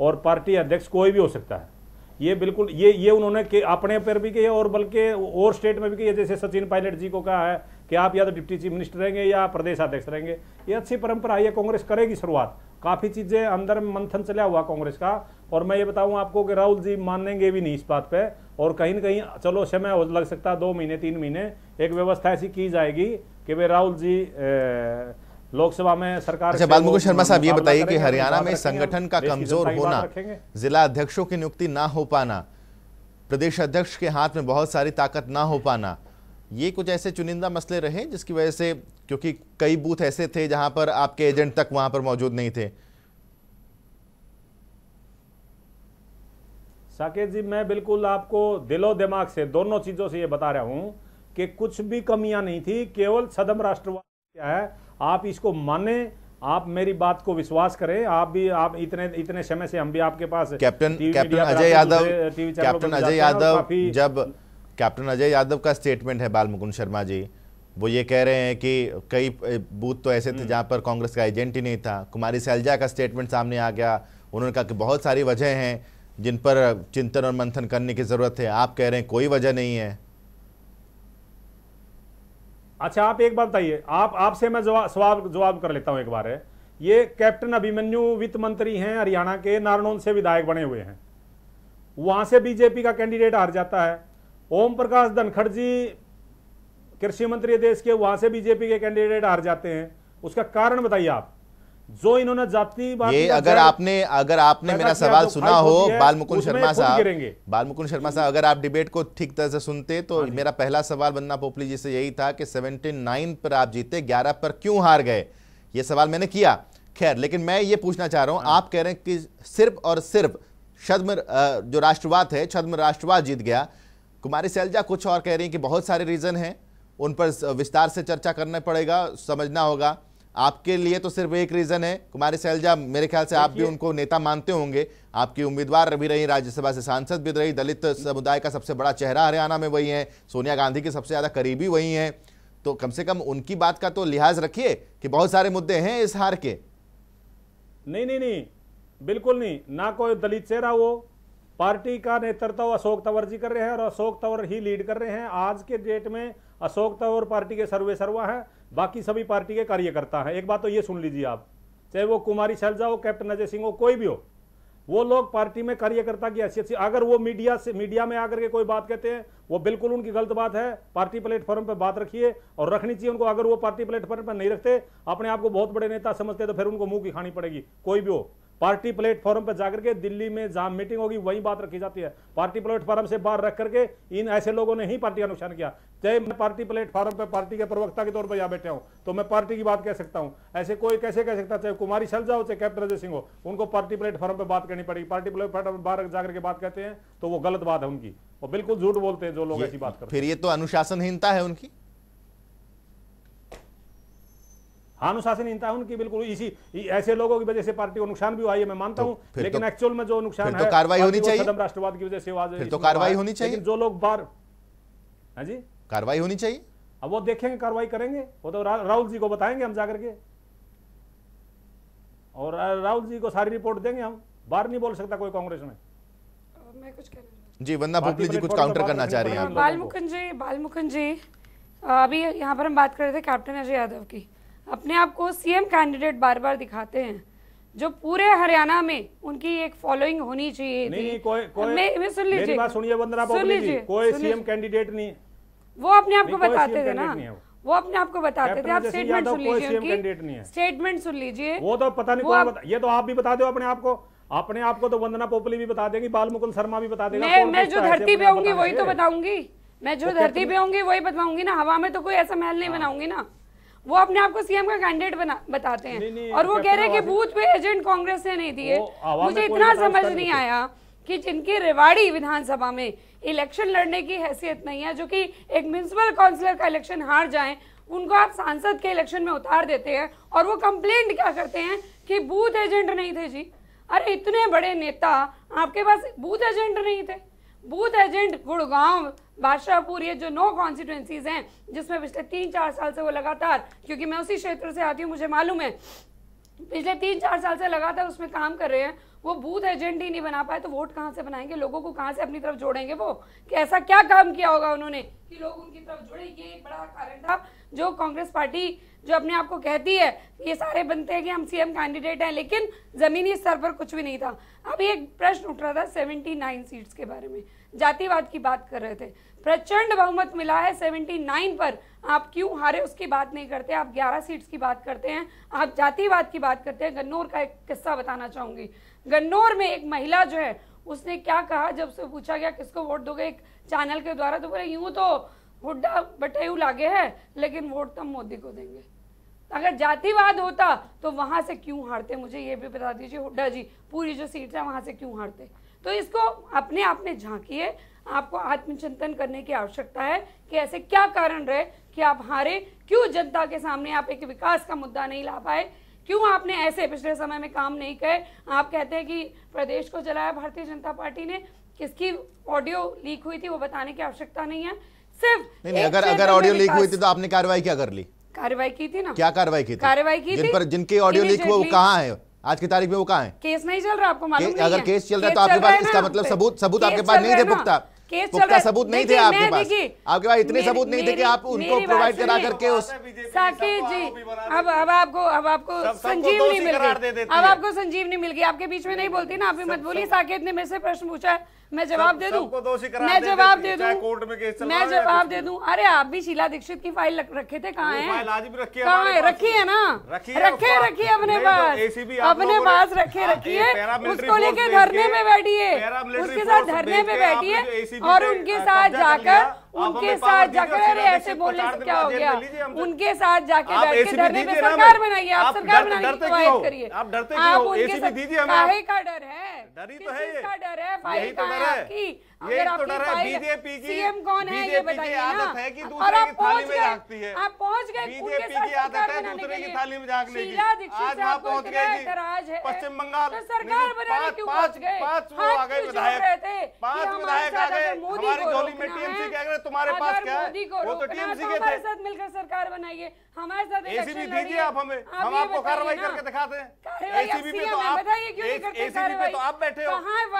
और पार्टी अध्यक्ष कोई भी हो सकता है। ये बिल्कुल ये ये उन्होंने के अपने पर भी किए, और बल्कि और स्टेट में भी किए, जैसे सचिन पायलट जी को कहा है कि आप या तो डिप्टी चीफ मिनिस्टर रहेंगे या प्रदेश अध्यक्ष रहेंगे। ये अच्छी परंपरा है, ये कांग्रेस करेगी शुरुआत। काफ़ी चीज़ें अंदर मंथन चला हुआ कांग्रेस का, और मैं ये बताऊं आपको कि राहुल जी मानेंगे भी नहीं इस बात पे, और कहीं ना कहीं चलो समय हो लग सकता, दो महीने तीन महीने एक व्यवस्था ऐसी की जाएगी कि भाई राहुल जी लोकसभा में सरकार। अच्छा, बालमुकुंद शर्मा साहब, ये बताइए कि हरियाणा में संगठन का कमजोर होना, जिला अध्यक्षों की नियुक्ति ना हो पाना, प्रदेश अध्यक्ष के हाथ में बहुत सारी ताकत ना हो पाना, ये कुछ ऐसे चुनिंदा मसले रहे जिसकी वजह से, क्योंकि कई बूथ ऐसे थे जहां पर आपके एजेंट तक वहां पर मौजूद नहीं थे। साकेत जी, मैं बिल्कुल आपको दिलो दिमाग से दोनों चीजों से ये बता रहा हूं कि कुछ भी कमियां नहीं थी, केवल सदम राष्ट्रवाद क्या है। आप इसको माने, आप मेरी बात को विश्वास करें, आप भी आप इतने इतने समय से हम भी आपके पास captain captain Ajay Yadav captain Ajay Yadav जब कैप्टन अजय यादव का स्टेटमेंट है बालमुकुंद शर्मा जी, वो ये कह रहे हैं कि कई बूथ तो ऐसे थे जहाँ पर कांग्रेस का एजेंट ही नहीं था। कुमारी सैलजा का स्टेटमेंट सामने आ गया, उन्होंने कहा कि बहुत सारी वजह हैं जिन पर चिंतन और मंथन करने की जरूरत है, आप कह रहे हैं कोई वजह नहीं है। अच्छा, आप एक बात बताइए, आप आपसे मैं जवाब जवाब कर लेता हूँ एक बार है। ये कैप्टन अभिमन्यु वित्त मंत्री हैं, हरियाणा के नारनौल से विधायक बने हुए हैं, वहाँ से बीजेपी का कैंडिडेट हार जाता है। ओम प्रकाश धनखड़ जी कृषि मंत्री देश के, वहाँ से बीजेपी के कैंडिडेट हार जाते हैं। उसका कारण बताइए आप, जो इन्होंने जातिवाद ये अगर आपने अगर आपने मेरा सवाल सुना हो बालमुकुंद शर्मा साहब बालमुकुंद शर्मा साहब अगर आप डिबेट को ठीक तरह से सुनते तो मेरा पहला सवाल वंदना पोपली जी से यही था कि उन्यासी पर आप जीते, ग्यारह पर क्यों हार गए, ये सवाल मैंने किया। खैर, लेकिन मैं ये पूछना चाह रहा हूँ, आप कह रहे हैं कि सिर्फ और सिर्फ छद्म जो राष्ट्रवाद है, छद्म राष्ट्रवाद जीत गया। कुमारी सैलजा कुछ और कह रही हैं कि बहुत सारे रीजन हैं, उन पर विस्तार से चर्चा करना पड़ेगा, समझना होगा। आपके लिए तो सिर्फ एक रीजन है। कुमारी सैलजा, मेरे ख्याल से आप भी उनको नेता मानते होंगे, आपकी उम्मीदवार भी रही, राज्यसभा से सांसद भी रही, दलित समुदाय का सबसे बड़ा चेहरा हरियाणा में वही है, सोनिया गांधी के सबसे ज़्यादा करीबी वही हैं, तो कम से कम उनकी बात का तो लिहाज रखिए कि बहुत सारे मुद्दे हैं इस हार के। नहीं नहीं नहीं, बिल्कुल नहीं, ना कोई दलित चेहरा। वो पार्टी का नेतृत्व अशोक तंवर जी कर रहे हैं और अशोक तंवर ही लीड कर रहे हैं। आज के डेट में अशोक तंवर पार्टी के सर्वे सर्वा है, बाकी सभी पार्टी के कार्यकर्ता हैं। एक बात तो ये सुन लीजिए आप, चाहे वो कुमारी सैलजा हो, कैप्टन अजय सिंह हो, कोई भी हो, वो लोग पार्टी में कार्यकर्ता की हैसियत से, अगर वो मीडिया से मीडिया में आकर के कोई बात कहते हैं, वो बिल्कुल उनकी गलत बात है। पार्टी प्लेटफॉर्म पर बात रखिए और रखनी चाहिए उनको। अगर वो पार्टी प्लेटफॉर्म पर नहीं रखते, अपने आप को बहुत बड़े नेता समझते, तो फिर उनको मुंह की खानी पड़ेगी। कोई भी हो, पार्टी प्लेटफॉर्म पर जाकर के, दिल्ली में जहाँ मीटिंग होगी वहीं बात रखी जाती है। पार्टी प्लेटफॉर्म से बाहर रख करके इन ऐसे लोगों ने ही पार्टी का नुकसान किया। चाहे मैं पार्टी प्लेटफॉर्म पर पार्टी के प्रवक्ता के तौर पर यहाँ बैठे हूँ, तो मैं पार्टी की बात कह सकता हूँ, ऐसे कोई कैसे कह सकता, चाहे कुमारी सैलजा हो, चाहे कैप्टन अजय सिंह हो, उनको पार्टी प्लेटफॉर्म पर बात करनी पड़ेगी। पार्टी प्लेटफॉर्म पर बाहर जाकर के बात कहते हैं तो वो गलत बात है उनकी, और बिल्कुल झूठ बोलते हैं जो लोग ऐसी बात करते हैं। फिर ये तो अनुशासनहीनता है उनकी। हाँ, अनुशासनहीनता है उनकी, बिल्कुल। इसी ऐसे लोगों की वजह से पार्टी को नुकसान भी हुआ है, मैं मानता हूँ, तो, लेकिन तो, एक्चुअल में जो नुकसान है, तो कार्रवाई होनी चाहिए, सदम राष्ट्रवाद की वजह से हुआ है, तो कार्रवाई होनी चाहिए। जो लोग बाहर, हाँ जी, कार्रवाई होनी चाहिए। अब वो देखेंगे, कार्रवाई करेंगे, वो तो राहुल जी को बताएंगे हम जाकर के, और राहुल जी को सारी रिपोर्ट देंगे हम। बाहर नहीं बोल सकता कोई कांग्रेस में। मैं कुछ कह रही जी, वंदना पोपली जी कुछ काउंटर करना चाह रही हैं। बालमुकुंद जी, बालमुकुंद जी, अभी यहाँ पर हम बात कर रहे थे कैप्टन अजय यादव की। अपने आप को सीएम कैंडिडेट बार बार दिखाते हैं, जो पूरे हरियाणा में उनकी एक फॉलोइंग होनी चाहिए। नहीं, नहीं, कोई, कोई, मैं, मैं सुन लीजिए, मेरी बात सुनिए वंदना पोपली जी, कोई सीएम कैंडिडेट नहीं, वो अपने आप को बताते थे ना, वो अपने आप को बताते थे। आप स्टेटमेंट सुन लीजिए उनकी, स्टेटमेंट सुन लीजिए, वो तो पता नहीं, ये तो आप भी बता दो अपने आप को, अपने आप को तो वंदना पोपली भी बता देंगी, बालमुकुंद शर्मा भी बता देंगे। मैं जो धरती पे होंगी वही तो बताऊंगी, मैं जो धरती पे होंगी वही बताऊंगी ना, हवा में तो कोई ऐसा महल नहीं बनाऊंगी ना। वो अपने आप को सीएम का कैंडिडेट बना बताते हैं, नहीं, नहीं, और वो कह रहे हैं कि बूथ पे एजेंट कांग्रेस ने नहीं दिए। मुझे इतना समझ नहीं आया कि जिनकी रेवाड़ी विधानसभा में इलेक्शन लड़ने की हैसियत नहीं है, जो कि एक म्यूनिसिपल काउंसिलर का इलेक्शन हार जाएं, उनको आप सांसद के इलेक्शन में उतार देते हैं, और वो कंप्लेंट क्या करते हैं कि बूथ एजेंट नहीं थे। जी, अरे इतने बड़े नेता, आपके पास बूथ एजेंट नहीं थे। बूथ एजेंट गुड़गांव, बादशाहपुर, ये जो नौ कॉन्स्टिट्यूएंसीज हैं, जिसमें पिछले तीन चार साल से वो लगातार, क्योंकि मैं उसी क्षेत्र से आती हूँ, मुझे मालूम है, पिछले तीन चार साल से लगातार उसमें काम कर रहे हैं, वो बूथ एजेंट ही नहीं बना पाए, तो वोट कहाँ से बनाएंगे, लोगों को कहाँ से अपनी तरफ जोड़ेंगे वो, कि ऐसा क्या काम किया होगा उन्होंने कि लोग उनकी तरफ जुड़े। ये एक बड़ा कारण था जो कांग्रेस पार्टी जो अपने आप को कहती है ये सारे बनते हैं कि हम सीएम कैंडिडेट हैं, लेकिन जमीनी स्तर पर कुछ भी नहीं था। अभी एक प्रश्न उठ रहा था सेवेंटी नाइन सीट्स के बारे में, जातिवाद की बात कर रहे थे, प्रचंड बहुमत मिला है उन्यासी पर, आप क्यों हारे उसकी बात नहीं करते, आप ग्यारह सीट्स की बात करते हैं, आप जातिवाद की बात करते हैं। गन्नौर का एक किस्सा बताना चाहूंगी। गन्नौर में एक महिला जो है, उसने क्या कहा जब से पूछा गया किसको वोट दोगे एक चैनल के द्वारा, तो बोले यूं तो हुड्डा बटायू लागे है, लेकिन वोट तो मोदी को देंगे। अगर जातिवाद होता तो वहाँ से क्यों हारते, मुझे ये भी बता दीजिए हुड्डा जी, पूरी जो सीट है वहाँ से क्यों हारते। तो इसको अपने आप में झांकिए, आपको आत्मचिंतन करने की आवश्यकता है कि ऐसे क्या कारण रहे कि आप हारे, क्यों जनता के सामने आप एक विकास का मुद्दा नहीं ला पाए, क्यों आपने ऐसे पिछले समय में काम नहीं किए। आप कहते हैं कि प्रदेश को जलाया भारतीय जनता पार्टी ने, किसकी ऑडियो लीक हुई थी वो बताने की आवश्यकता नहीं है। सिर्फ नहीं, नहीं, अगर अगर ऑडियो लीक हुई थी तो आपने कार्रवाई क्या कर ली? कार्रवाई की थी ना। क्या कार्रवाई की थी? कार्रवाई की जिन पर जिनकी ऑडियो लीक हुआ वो कहाँ है आज की तारीख में? वो कहाँ है? केस नहीं चल रहा, आपको मालूम नहीं है। अगर केस चल रहा तो आपके पास इसका मतलब सबूत सबूत आपके पास नहीं थे, पुख्ता पुख्ता सबूत नहीं थे आपके पास, आपके पास इतने सबूत नहीं थे कि आप उनको प्रोवाइड करा करके उस। साकेत जी, अब अब आपको अब आपको संजीवनी मिल गई, अब आपको संजीवनी मिल गई। आपके बीच में नहीं बोलती ना, आप भी मत बोलिए। साकेत ने मेरे से प्रश्न पूछा है, मैं जवाब दे दूं, मैं जवाब दे दूं, मैं जवाब दे दूं। अरे आप भी शीला दीक्षित की फाइल रखे थे, कहाँ है? कहाँ है? रखी है ना, रखे रखिए अपने पास, अपने पास रखे रखिए। उसको लेके धरने में बैठिए, उसके साथ धरने में बैठिए और उनके साथ जाकर उनके साथ जाकर अरे ऐसे बोलने से क्या हो गया, उनके साथ जाके बैठ के धरने में सरकार बनाइए। आप सरकार बनाने की कोशिश करिए, आप उनके साथ काहे का डर है? किसका डर है? फाइल कहाँ है आपकी? अगर आपकी फाइल सीएम कौन है ये बताइए ना। और आप पहुँच गए, आप पहुँच गए उनके साथ सरकार बनाने के लिए। शीला दीक्षित से आपको इतना एतराज है तो सरकार बनाने क्यों पहुँच गए? हाथ क्यों जोड़ रहे थे कि हमारे साथ अगर मोदी को रोकना है, तुम्हारे पास क्या है? वो तो टीएमसी के थे, हमारे साथ मिलकर सरकार बनाइए, हमारे साथ एसीबी दीजिए आप हमें, हम आपको कार्रवाई करके दिखाते हैं। एसीबी पे तो आप बताइए क्यों नहीं करते कार्रवाई? एसीबी पे तो आप बैठे हो,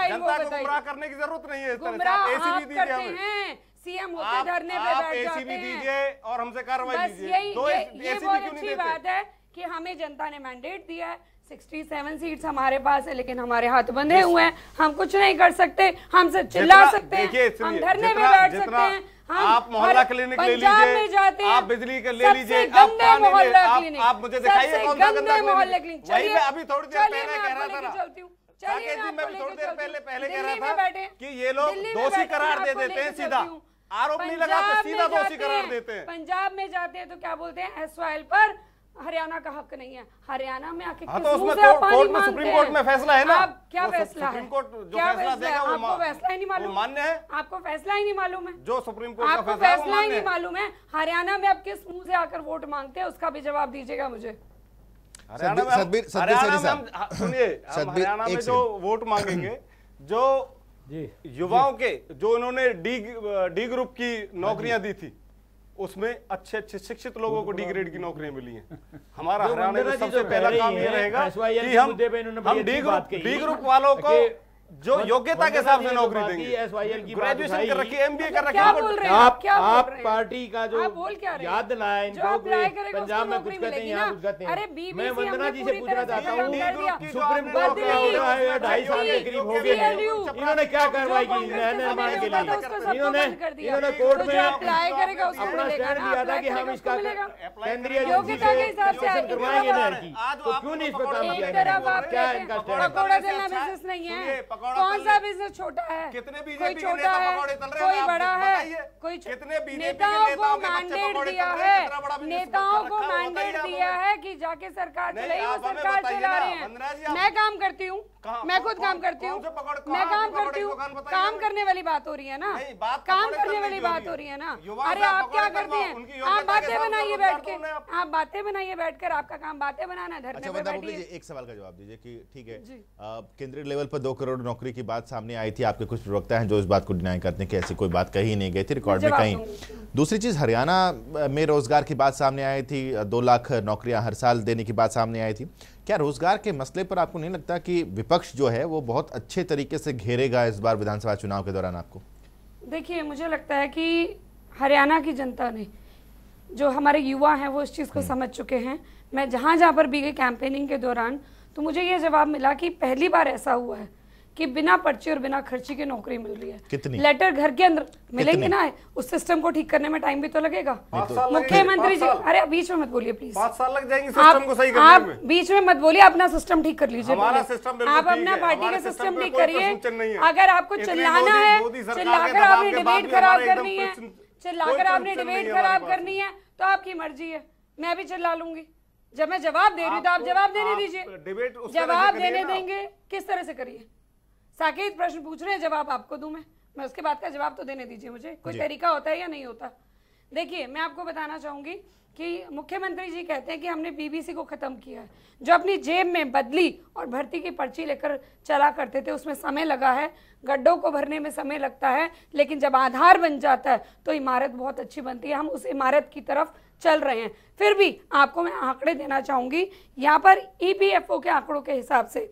जनता को गुमराह करने की जरूरत नहीं है। इस तरह से एसीबी दीजिए हमें, सीएम होते धरने पे बैठ जाते हैं। एसीबी दीजिए और हमसे कार्रवाई लीजिए। तो ये बहुत अच्छी बात है कि हमें जनता ने मैंडेट दिया है, सड़सठ सीट्स हमारे पास है, लेकिन हमारे हाथ बंधे हुए हैं, हम कुछ नहीं कर सकते। हमसे चिल्ला सकते हैं, हम धरने में बैठ सकते हैं, आप मोहल्ला क्लिनिक ले लीजिए, आप बिजली का ले लीजिए, आप मोहल्ला क्लिनिक, आप मुझे दिखाइए कौन सा गंदा मोहल्ला क्लिनिक। चलिए अभी थोड़ी देर पहले कह रहा था ना, चलिए मैं थोड़ी देर पहले पहले कह रहा था कि ये लोग दोषी करार दे देते हैं, सीधा आरोप नहीं लगाते, सीधा दोषी करार देते हैं। पंजाब में जाते हैं तो क्या बोलते हैं? एस वाइल पर हरियाणा का हक नहीं है। हरियाणा में आखिर तो उसमें कोर्ट में, सुप्रीम कोर्ट में फैसला है ना। आप क्या फैसला है? क्या फैसला देगा? आपको फैसला ही नहीं मालूम, मान्य है? आपको फैसला ही नहीं मालूम है जो सुप्रीम कोर्ट का फैसला है, आपको फैसला ही नहीं मालूम है। हरियाणा में आप किस मुंह से आकर वोट मांगते हैं, उसका भी जवाब दीजिएगा मुझे। हरियाणा में जो वोट मांगेंगे, जो युवाओं के, जो इन्होंने डी डी ग्रुप की नौकरियां दी थी, उसमें अच्छे अच्छे शिक्षित लोगों को डी ग्रेड की नौकरियां मिली हैं। हमारा हरियाणा में सबसे पहला काम ये रहेगा कि हम हम डी ग्रुप डी ग्रुप वालों को जो योग्यता के हिसाब से नौकरी देंगे। ग्रेजुएशन कर रखी, एमबीए कर रखी, आप आप पार्टी का जो याद लाया इनको, पंजाब में कुछ कहते हैं, यहाँ कुछ कहते हैं। मैं वंदना जी से पूछना चाहता हूँ, सुप्रीम कोर्ट क्या हो रहा है? ढाई साल के करीब हो गए, इन्होंने क्या कार्रवाई की निर्माण के लिए? इन्होंने इन्होंने कोर्ट में अपना स्टैंड लिया था कि हम इसका केंद्रीय करवाएंगे, तो क्यों नहीं इस पर काम किया? क्या इनका नहीं है? कौन सा बिजनेस छोटा है? कितने बीजेपी के नेता पकौड़े तल रहे हैं? कोई बड़ा है? कोई कितने नेताओं को मैंडेट दिया है? नेताओं को मैंडेट दिया है कि जाके सरकार चलाइए, वो सरकार चला रहे हैं। मैं काम करती हूँ, मैं खुद काम करती हूँ, मैं काम करती हूँ। काम करने वाली बात हो रही है ना, काम करने वाली बात हो रही है ना। अरे आप क्या करते हैं? आप बातें बनाइए बैठ के, आप बातें बनाइए बैठ कर, आपका काम बातें बनाना है। धरने में बैठिए। एक सवाल का जवाब दीजिए कि ठीक है, केंद्रीय लेवल पर दो करोड़ नौकरी की बात सामने आई थी, आपके कुछ प्रवक्ता हैं जो इस बात को डिनाई करते हैं कि ऐसी कोई बात कही नहीं गई थी रिकॉर्ड में कहीं। दूसरी चीज, हरियाणा में रोजगार की बात सामने आई थी, दो लाख नौकरियां हर साल देने की बात सामने आई थी। क्या रोजगार के मसले पर आपको नहीं लगता कि विपक्ष जो है वो बहुत अच्छे तरीके से घेरेगा इस बार विधानसभा चुनाव के दौरान आपको? देखिए, मुझे लगता है कि हरियाणा की जनता ने, जो हमारे युवा हैं, वो इस चीज़ को समझ चुके हैं। मैं जहाँ जहाँ पर भी गई कैंपेनिंग के दौरान, तो मुझे ये जवाब मिला कि पहली बार ऐसा हुआ है कि बिना पर्ची और बिना खर्ची की नौकरी मिल रही है। कितनी लेटर घर के अंदर मिलेंगे ना? उस सिस्टम को ठीक करने में टाइम भी तो लगेगा। मुख्यमंत्री जी, अरे बीच में मत बोलिए प्लीज, पाँच साल लग जाएंगे सिस्टम को सही करने में। आप बीच में मत बोलिए, अपना सिस्टम ठीक कर लीजिए। आप अपना पार्टी का सिस्टम ठीक करिए। अगर आपको चिल्लाना है, चिल्लाकर आपने डिबेट खराब करनी है, चिल्लाकर आपने डिबेट खराब करनी है तो आपकी मर्जी है, मैं भी चिल्ला लूंगी। जब मैं जवाब दे रही हूँ तो आप जवाब देने दीजिए, जवाब देने देंगे किस तरह से करिए। साकेत प्रश्न पूछ रहे हैं, जवाब आपको दूं मैं मैं उसके बाद का जवाब तो देने दीजिए मुझे, कोई तरीका होता है या नहीं होता। देखिए मैं आपको बताना चाहूंगी कि मुख्यमंत्री जी कहते हैं कि हमने बीबीसी को खत्म किया है, जो अपनी जेब में बदली और भर्ती की पर्ची लेकर चला करते थे उसमें समय लगा है, गड्ढों को भरने में समय लगता है, लेकिन जब आधार बन जाता है तो इमारत बहुत अच्छी बनती है, हम उस इमारत की तरफ चल रहे हैं। फिर भी आपको मैं आंकड़े देना चाहूँगी, यहाँ पर ई पी एफ ओ के आंकड़ों के हिसाब से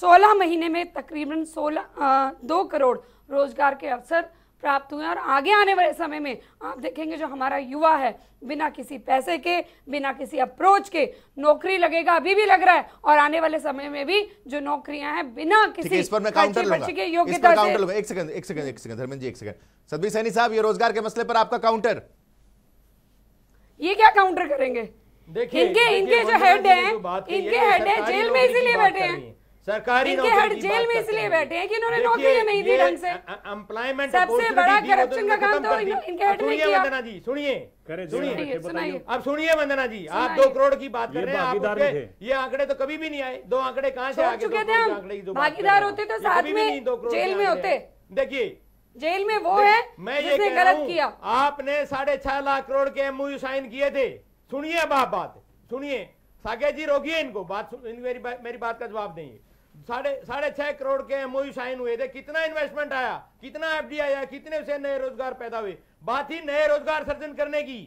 सोलह महीने में तकरीबन सोलह दो करोड़ रोजगार के अवसर प्राप्त हुए हैं और आगे आने वाले समय में आप देखेंगे जो हमारा युवा है बिना किसी पैसे के बिना किसी अप्रोच के नौकरी लगेगा, अभी भी लग रहा है और आने वाले समय में भी जो नौकरियां हैं बिना किसी इस पर मैं काउंटर लूंगा। एक सेकंड एक सेकंड एक सेकंड धर्मेंद्र जी एक सेकंड। सद्भी सैनी साहब, ये रोजगार के मसले पर आपका काउंटर, ये क्या काउंटर करेंगे? इनके इनके जो हेड है इनके हेड है जेल में इसीलिए बैठे हैं, सरकारी इनके हर जेल में इसलिए बैठे हैं कि इन्होंने नौकरियां नहीं दी ढंग से। एम्प्लॉयमेंट सबसे बड़ा करप्शन का काम तो इनके हेड में किया। वंदना जी सुनिए, सुनिए सुनिए अब सुनिए वंदना जी, आप दो करोड़ की बात कर रहे हैं, आप ये आंकड़े तो कभी भी नहीं आए, दो आंकड़े कहाँ से आ चुके थे? हम भागीदार होते तो साथ में जेल में होते। देखिए जेल में वो है जिसने गलत किया। आपने साढ़े छह लाख करोड़ के एमओयू साइन किए थे। सुनिए अब आप बात सुनिए, साकेत जी रोकिए इनको, बात मेरी मेरी बात का जवाब देंगे। साढ़े साढ़े छह करोड़ के एमओयू साइन हुए थे, कितना इन्वेस्टमेंट आया, कितना एफडी आया, कितने से नए रोजगार पैदा हुए। बात ही नए रोजगार सृजन करने की।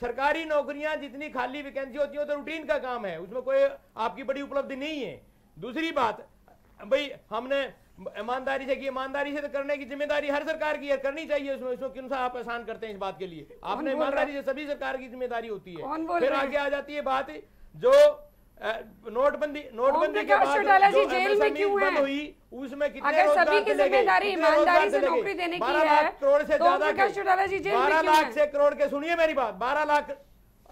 सरकारी नौकरियां जितनी खाली वैकेंसी होती है तो रूटीन का काम है, उसमें कोई आपकी बड़ी उपलब्धि नहीं है। दूसरी बात भाई, हमने ईमानदारी से की, ईमानदारी से तो करने की जिम्मेदारी हर सरकार की है, करनी चाहिए, उसमें इसमें क्यों सा आप आसान करते हैं इस बात के लिए। आपने ईमानदारी से सभी सरकार की जिम्मेदारी होती है। फिर आगे आ जाती है बात जो नोटबंदी नोटबंदी के बाद जो जेल में क्यों है? उसमें कितने अगर सभी की जिम्मेदारी ईमानदारी से नौकरी देने की है, बारह लाख करोड़ से ज्यादा के, बारह लाख से करोड़ के, सुनिए मेरी बात, बारह लाख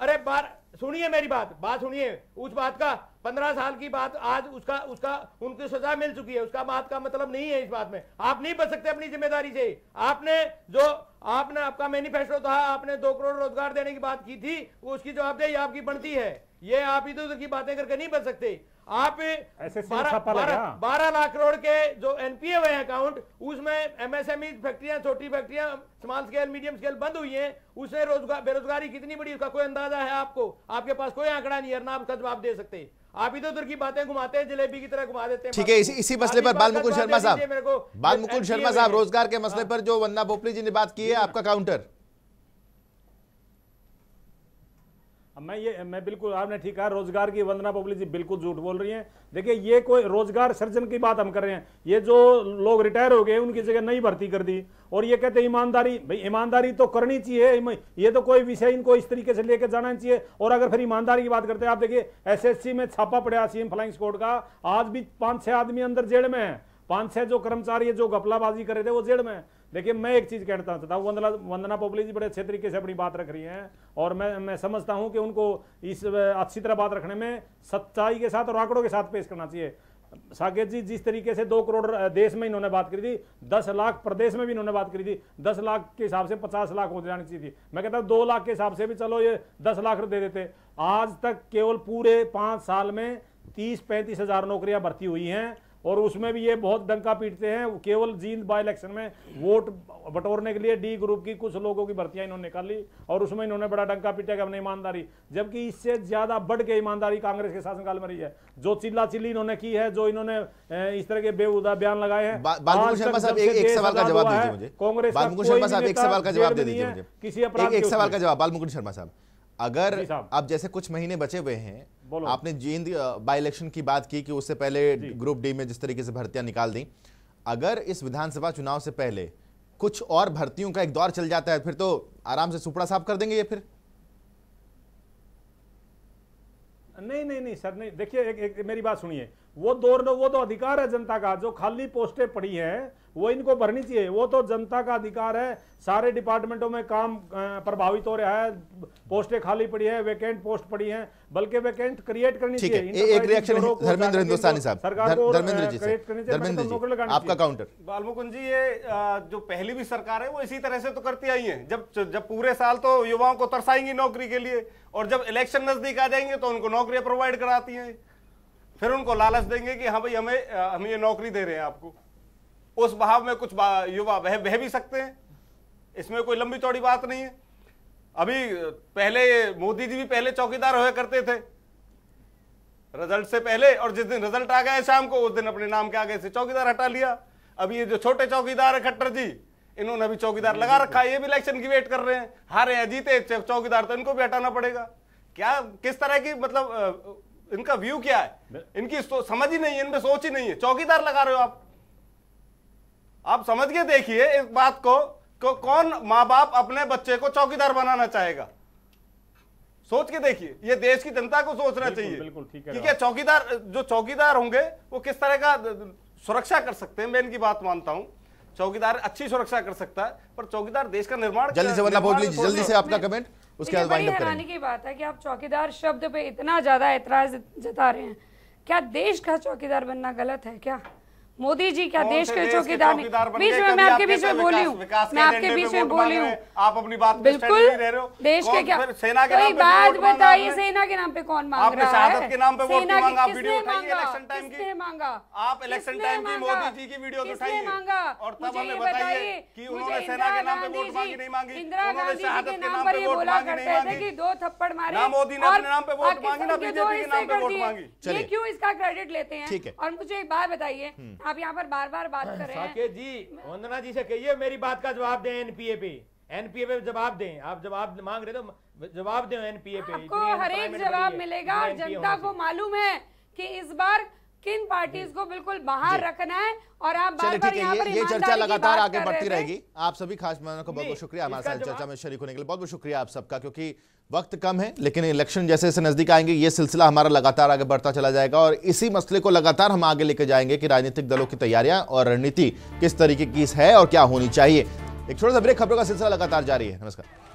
अरे बारह सुनिए मेरी बात बात सुनिए उस बात का पंद्रह साल की बात, आज उसका उसका उनकी सजा मिल चुकी है, उसका बात का मतलब नहीं है। इस बात में आप नहीं बच सकते अपनी जिम्मेदारी से। आपने जो आपने आपका मैनिफेस्टो था, आपने दो करोड़ रोजगार देने की बात की थी, उसकी जवाबदारी आपकी बनती है। ये आप इधर उधर की बातें करके नहीं बच सकते। आप बारह लाख करोड़ के जो एनपीए हुए अकाउंट, उसमें एमएसएमई फैक्ट्रियां, छोटी फैक्ट्रियां, स्मॉल स्केल मीडियम स्केल बंद हुई हैं, उसमें रोजगार बेरोजगारी कितनी बड़ी उसका कोई अंदाजा है आपको? आपके पास कोई आंकड़ा नहीं है ना, आपका जवाब दे सकते। आप इधर उधर की बातें घुमाते हैं, जलेबी की तरह घुमा देते हैं। ठीक है, इसी इसी मसले पर बालमुकुंद शर्मा साहब, बालमुकुंद शर्मा साहब रोजगार के मसले पर जो वंदना पोपली जी ने बात की है, आपका काउंटर। मैं ये मैं बिल्कुल आपने ठीक कहा, रोजगार की वंदना पोपली जी बिल्कुल झूठ बोल रही हैं। देखिए ये कोई रोजगार सृजन की बात हम कर रहे हैं, ये जो लोग रिटायर हो गए उनकी जगह नई भर्ती कर दी और ये कहते हैं ईमानदारी। भाई ईमानदारी तो करनी चाहिए, ये तो कोई विषय इनको इस तरीके से लेकर जाना चाहिए। और अगर फिर ईमानदारी की बात करते हैं, आप देखिए एसएससी में छापा पड़ा सीएम फ्लाइंग स्क्वाड का, आज भी पाँच छः आदमी अंदर जेल में है, पाँच छः जो कर्मचारी है जो घपलाबाजी कर रहे थे वो जेल में है। देखिए मैं एक चीज़ कहना चाहता हूँ, वंदना वंदना पोपली जी बड़े अच्छे तरीके से अपनी बात रख रही हैं और मैं मैं समझता हूँ कि उनको इस अच्छी तरह बात रखने में सच्चाई के साथ और आंकड़ों के साथ पेश करना चाहिए। साकेत जी जिस तरीके से दो करोड़ देश में इन्होंने बात करी थी, दस लाख प्रदेश में भी इन्होंने बात करी थी, दस लाख के हिसाब से पचास लाख हो जानी चाहिए थी। मैं कहता हूँ दो लाख के हिसाब से भी चलो ये दस लाख दे देते। आज तक केवल पूरे पाँच साल में तीस पैंतीस हज़ार नौकरियाँ भर्ती हुई हैं और उसमें भी ये बहुत डंका पीटते हैं, केवल जींद बाय इलेक्शन में वोट बटोरने के लिए डी ग्रुप की कुछ लोगों की भर्तियां इन्होंने निकाली और उसमें इन्होंने बड़ा डंका पीटा कि हमने ईमानदारी, जबकि इससे ज़्यादा बढ़ के ईमानदारी कांग्रेस के शासनकाल में रही है। जो चिल्ला चिल्ली इन्होंने की है, जो इन्होंने इस तरह के बेहुदा बयान लगाए हैं, कांग्रेस किसी अपराध। अगर आप जैसे कुछ महीने बचे हुए हैं, आपने जींद बाय इलेक्शन की बात की कि उससे पहले ग्रुप डी में जिस तरीके से भर्तियां निकाल दी, अगर इस विधानसभा चुनाव से पहले कुछ और भर्तियों का एक दौर चल जाता है फिर तो आराम से सुपड़ा साफ कर देंगे ये फिर। नहीं नहीं नहीं सर नहीं, देखिए एक, एक मेरी बात सुनिए, वो दौर वो तो अधिकार है जनता का, जो खाली पोस्टें पड़ी हैं वो इनको भरनी चाहिए। वो तो जनता का अधिकार है, सारे डिपार्टमेंटों में काम प्रभावित हो रहा है, पोस्टें खाली पड़ी है, वैकेंट पोस्ट पड़ी है, बल्कि वैकेंट क्रिएट करनी चाहिए। एक रिएक्शन धर्मेंद्र हिंदुस्तानी साहब, सरकार को क्रिएट करनी चाहिए। आपका काउंटर। बालमुकुंद जी, ये जो पहली भी सरकार है वो इसी तरह से तो करती आई है, जब जब पूरे साल तो युवाओं को तरसाएंगी नौकरी के लिए, और जब इलेक्शन नजदीक आ जाएंगे तो उनको नौकरियां प्रोवाइड कराती हैं, फिर उनको लालच देंगे कि हाँ भाई हमें हम ये नौकरी दे रहे हैं आपको। उस बहाव में कुछ युवा बह बह भी सकते हैं, इसमें कोई लंबी चौड़ी बात नहीं है। अभी पहले मोदी जी भी पहले चौकीदार हुआ करते थे रिजल्ट से पहले, और जिस दिन रिजल्ट आ गया शाम को उस दिन अपने नाम के आगे से चौकीदार हटा लिया। अभी ये जो छोटे चौकीदार है खट्टर जी, इन्होंने भी चौकीदार लगा रखा है, ये भी इलेक्शन की वेट कर रहे हैं, हारे हैं जीते चौकीदार तो इनको भी हटाना पड़ेगा। क्या किस तरह की मतलब इनका व्यू क्या है, इनकी समझ ही नहीं है, इनमें सोच ही नहीं है। चौकीदार लगा रहे हो आप आप समझ के देखिए इस बात को, को कौन माँ बाप अपने बच्चे को चौकीदार बनाना चाहेगा? सोच के देखिए, ये देश की जनता को सोचना चाहिए। बिल्कुल ठीक है, ठीक है। चौकीदार जो चौकीदार होंगे वो किस तरह का सुरक्षा कर सकते हैं, मैं इनकी बात मानता हूं, चौकीदार अच्छी सुरक्षा कर सकता है, पर चौकीदार देश का निर्माण। जल्दी से वंदना पोपली जी, जल्दी से आपका कमेंट, उसके बाद वाइंड अप करेंगे। हैरानी की बात है कि आप चौकीदार शब्द पे इतना ज्यादा एतराज जता रहे हैं, क्या देश का चौकीदार बनना गलत है क्या मोदी जी? क्या देश के चौकीदार नहीं? बीच में मैं आपके बीच में बोली हूँ, मैं आपके बीच में बोली हूँ, आप अपनी बात बिल्कुल देश के क्या सेना के नाम पे बात बताइए, सेना के नाम पे कौन मांग रहा है? सेना की किसने मांगा? किसने मांगा? आप इलेक्शन टाइम की मोदी जी की वीडियो दिखाइए मांगा, और तब हमें बताइए कि उन्होंने सेना के नाम पे वोट मांगी नहीं मांगी? इंदिरा गांधी जी के नाम पर ये बोला करते थे कि दो थप्पड़ मारे, ना मोदी ने अपने नाम पे वोट मांगी ना बीजेपी के नाम पे वोट मांगी, ये क्यों इसका क्रेडिट लेते हैं? और मुझे एक बात बताइए, आप यहाँ पर बार बार बात कर रहे हैं। साकेत जी, वंदना जी से कहिए मेरी बात का जवाब दें। एनपीए पे एनपीए पे जवाब दें, आप जवाब मांग रहे तो जवाब दें एनपीए पे। आपको हर एक जवाब मिलेगा, और जनता को मालूम है कि इस बार किन पार्टीज को बिल्कुल बाहर रखना है। और आप बार बार यहाँ पर ये चर्चा लगातार आगे बढ़ती रहेगी। आप सभी खास मेहमानों का बहुत बहुत शुक्रिया, हमारे साथ चर्चा में शरीक होने के लिए बहुत बहुत शुक्रिया आप सबका, क्योंकि वक्त कम है, लेकिन इलेक्शन जैसे जैसे नजदीक आएंगे ये सिलसिला हमारा लगातार आगे बढ़ता चला जाएगा, और इसी मसले को लगातार हम आगे लेके जाएंगे कि राजनीतिक दलों की तैयारियां और रणनीति किस तरीके की है और क्या होनी चाहिए। एक छोटा सा ब्रेक, खबरों का सिलसिला लगातार जारी है। नमस्कार।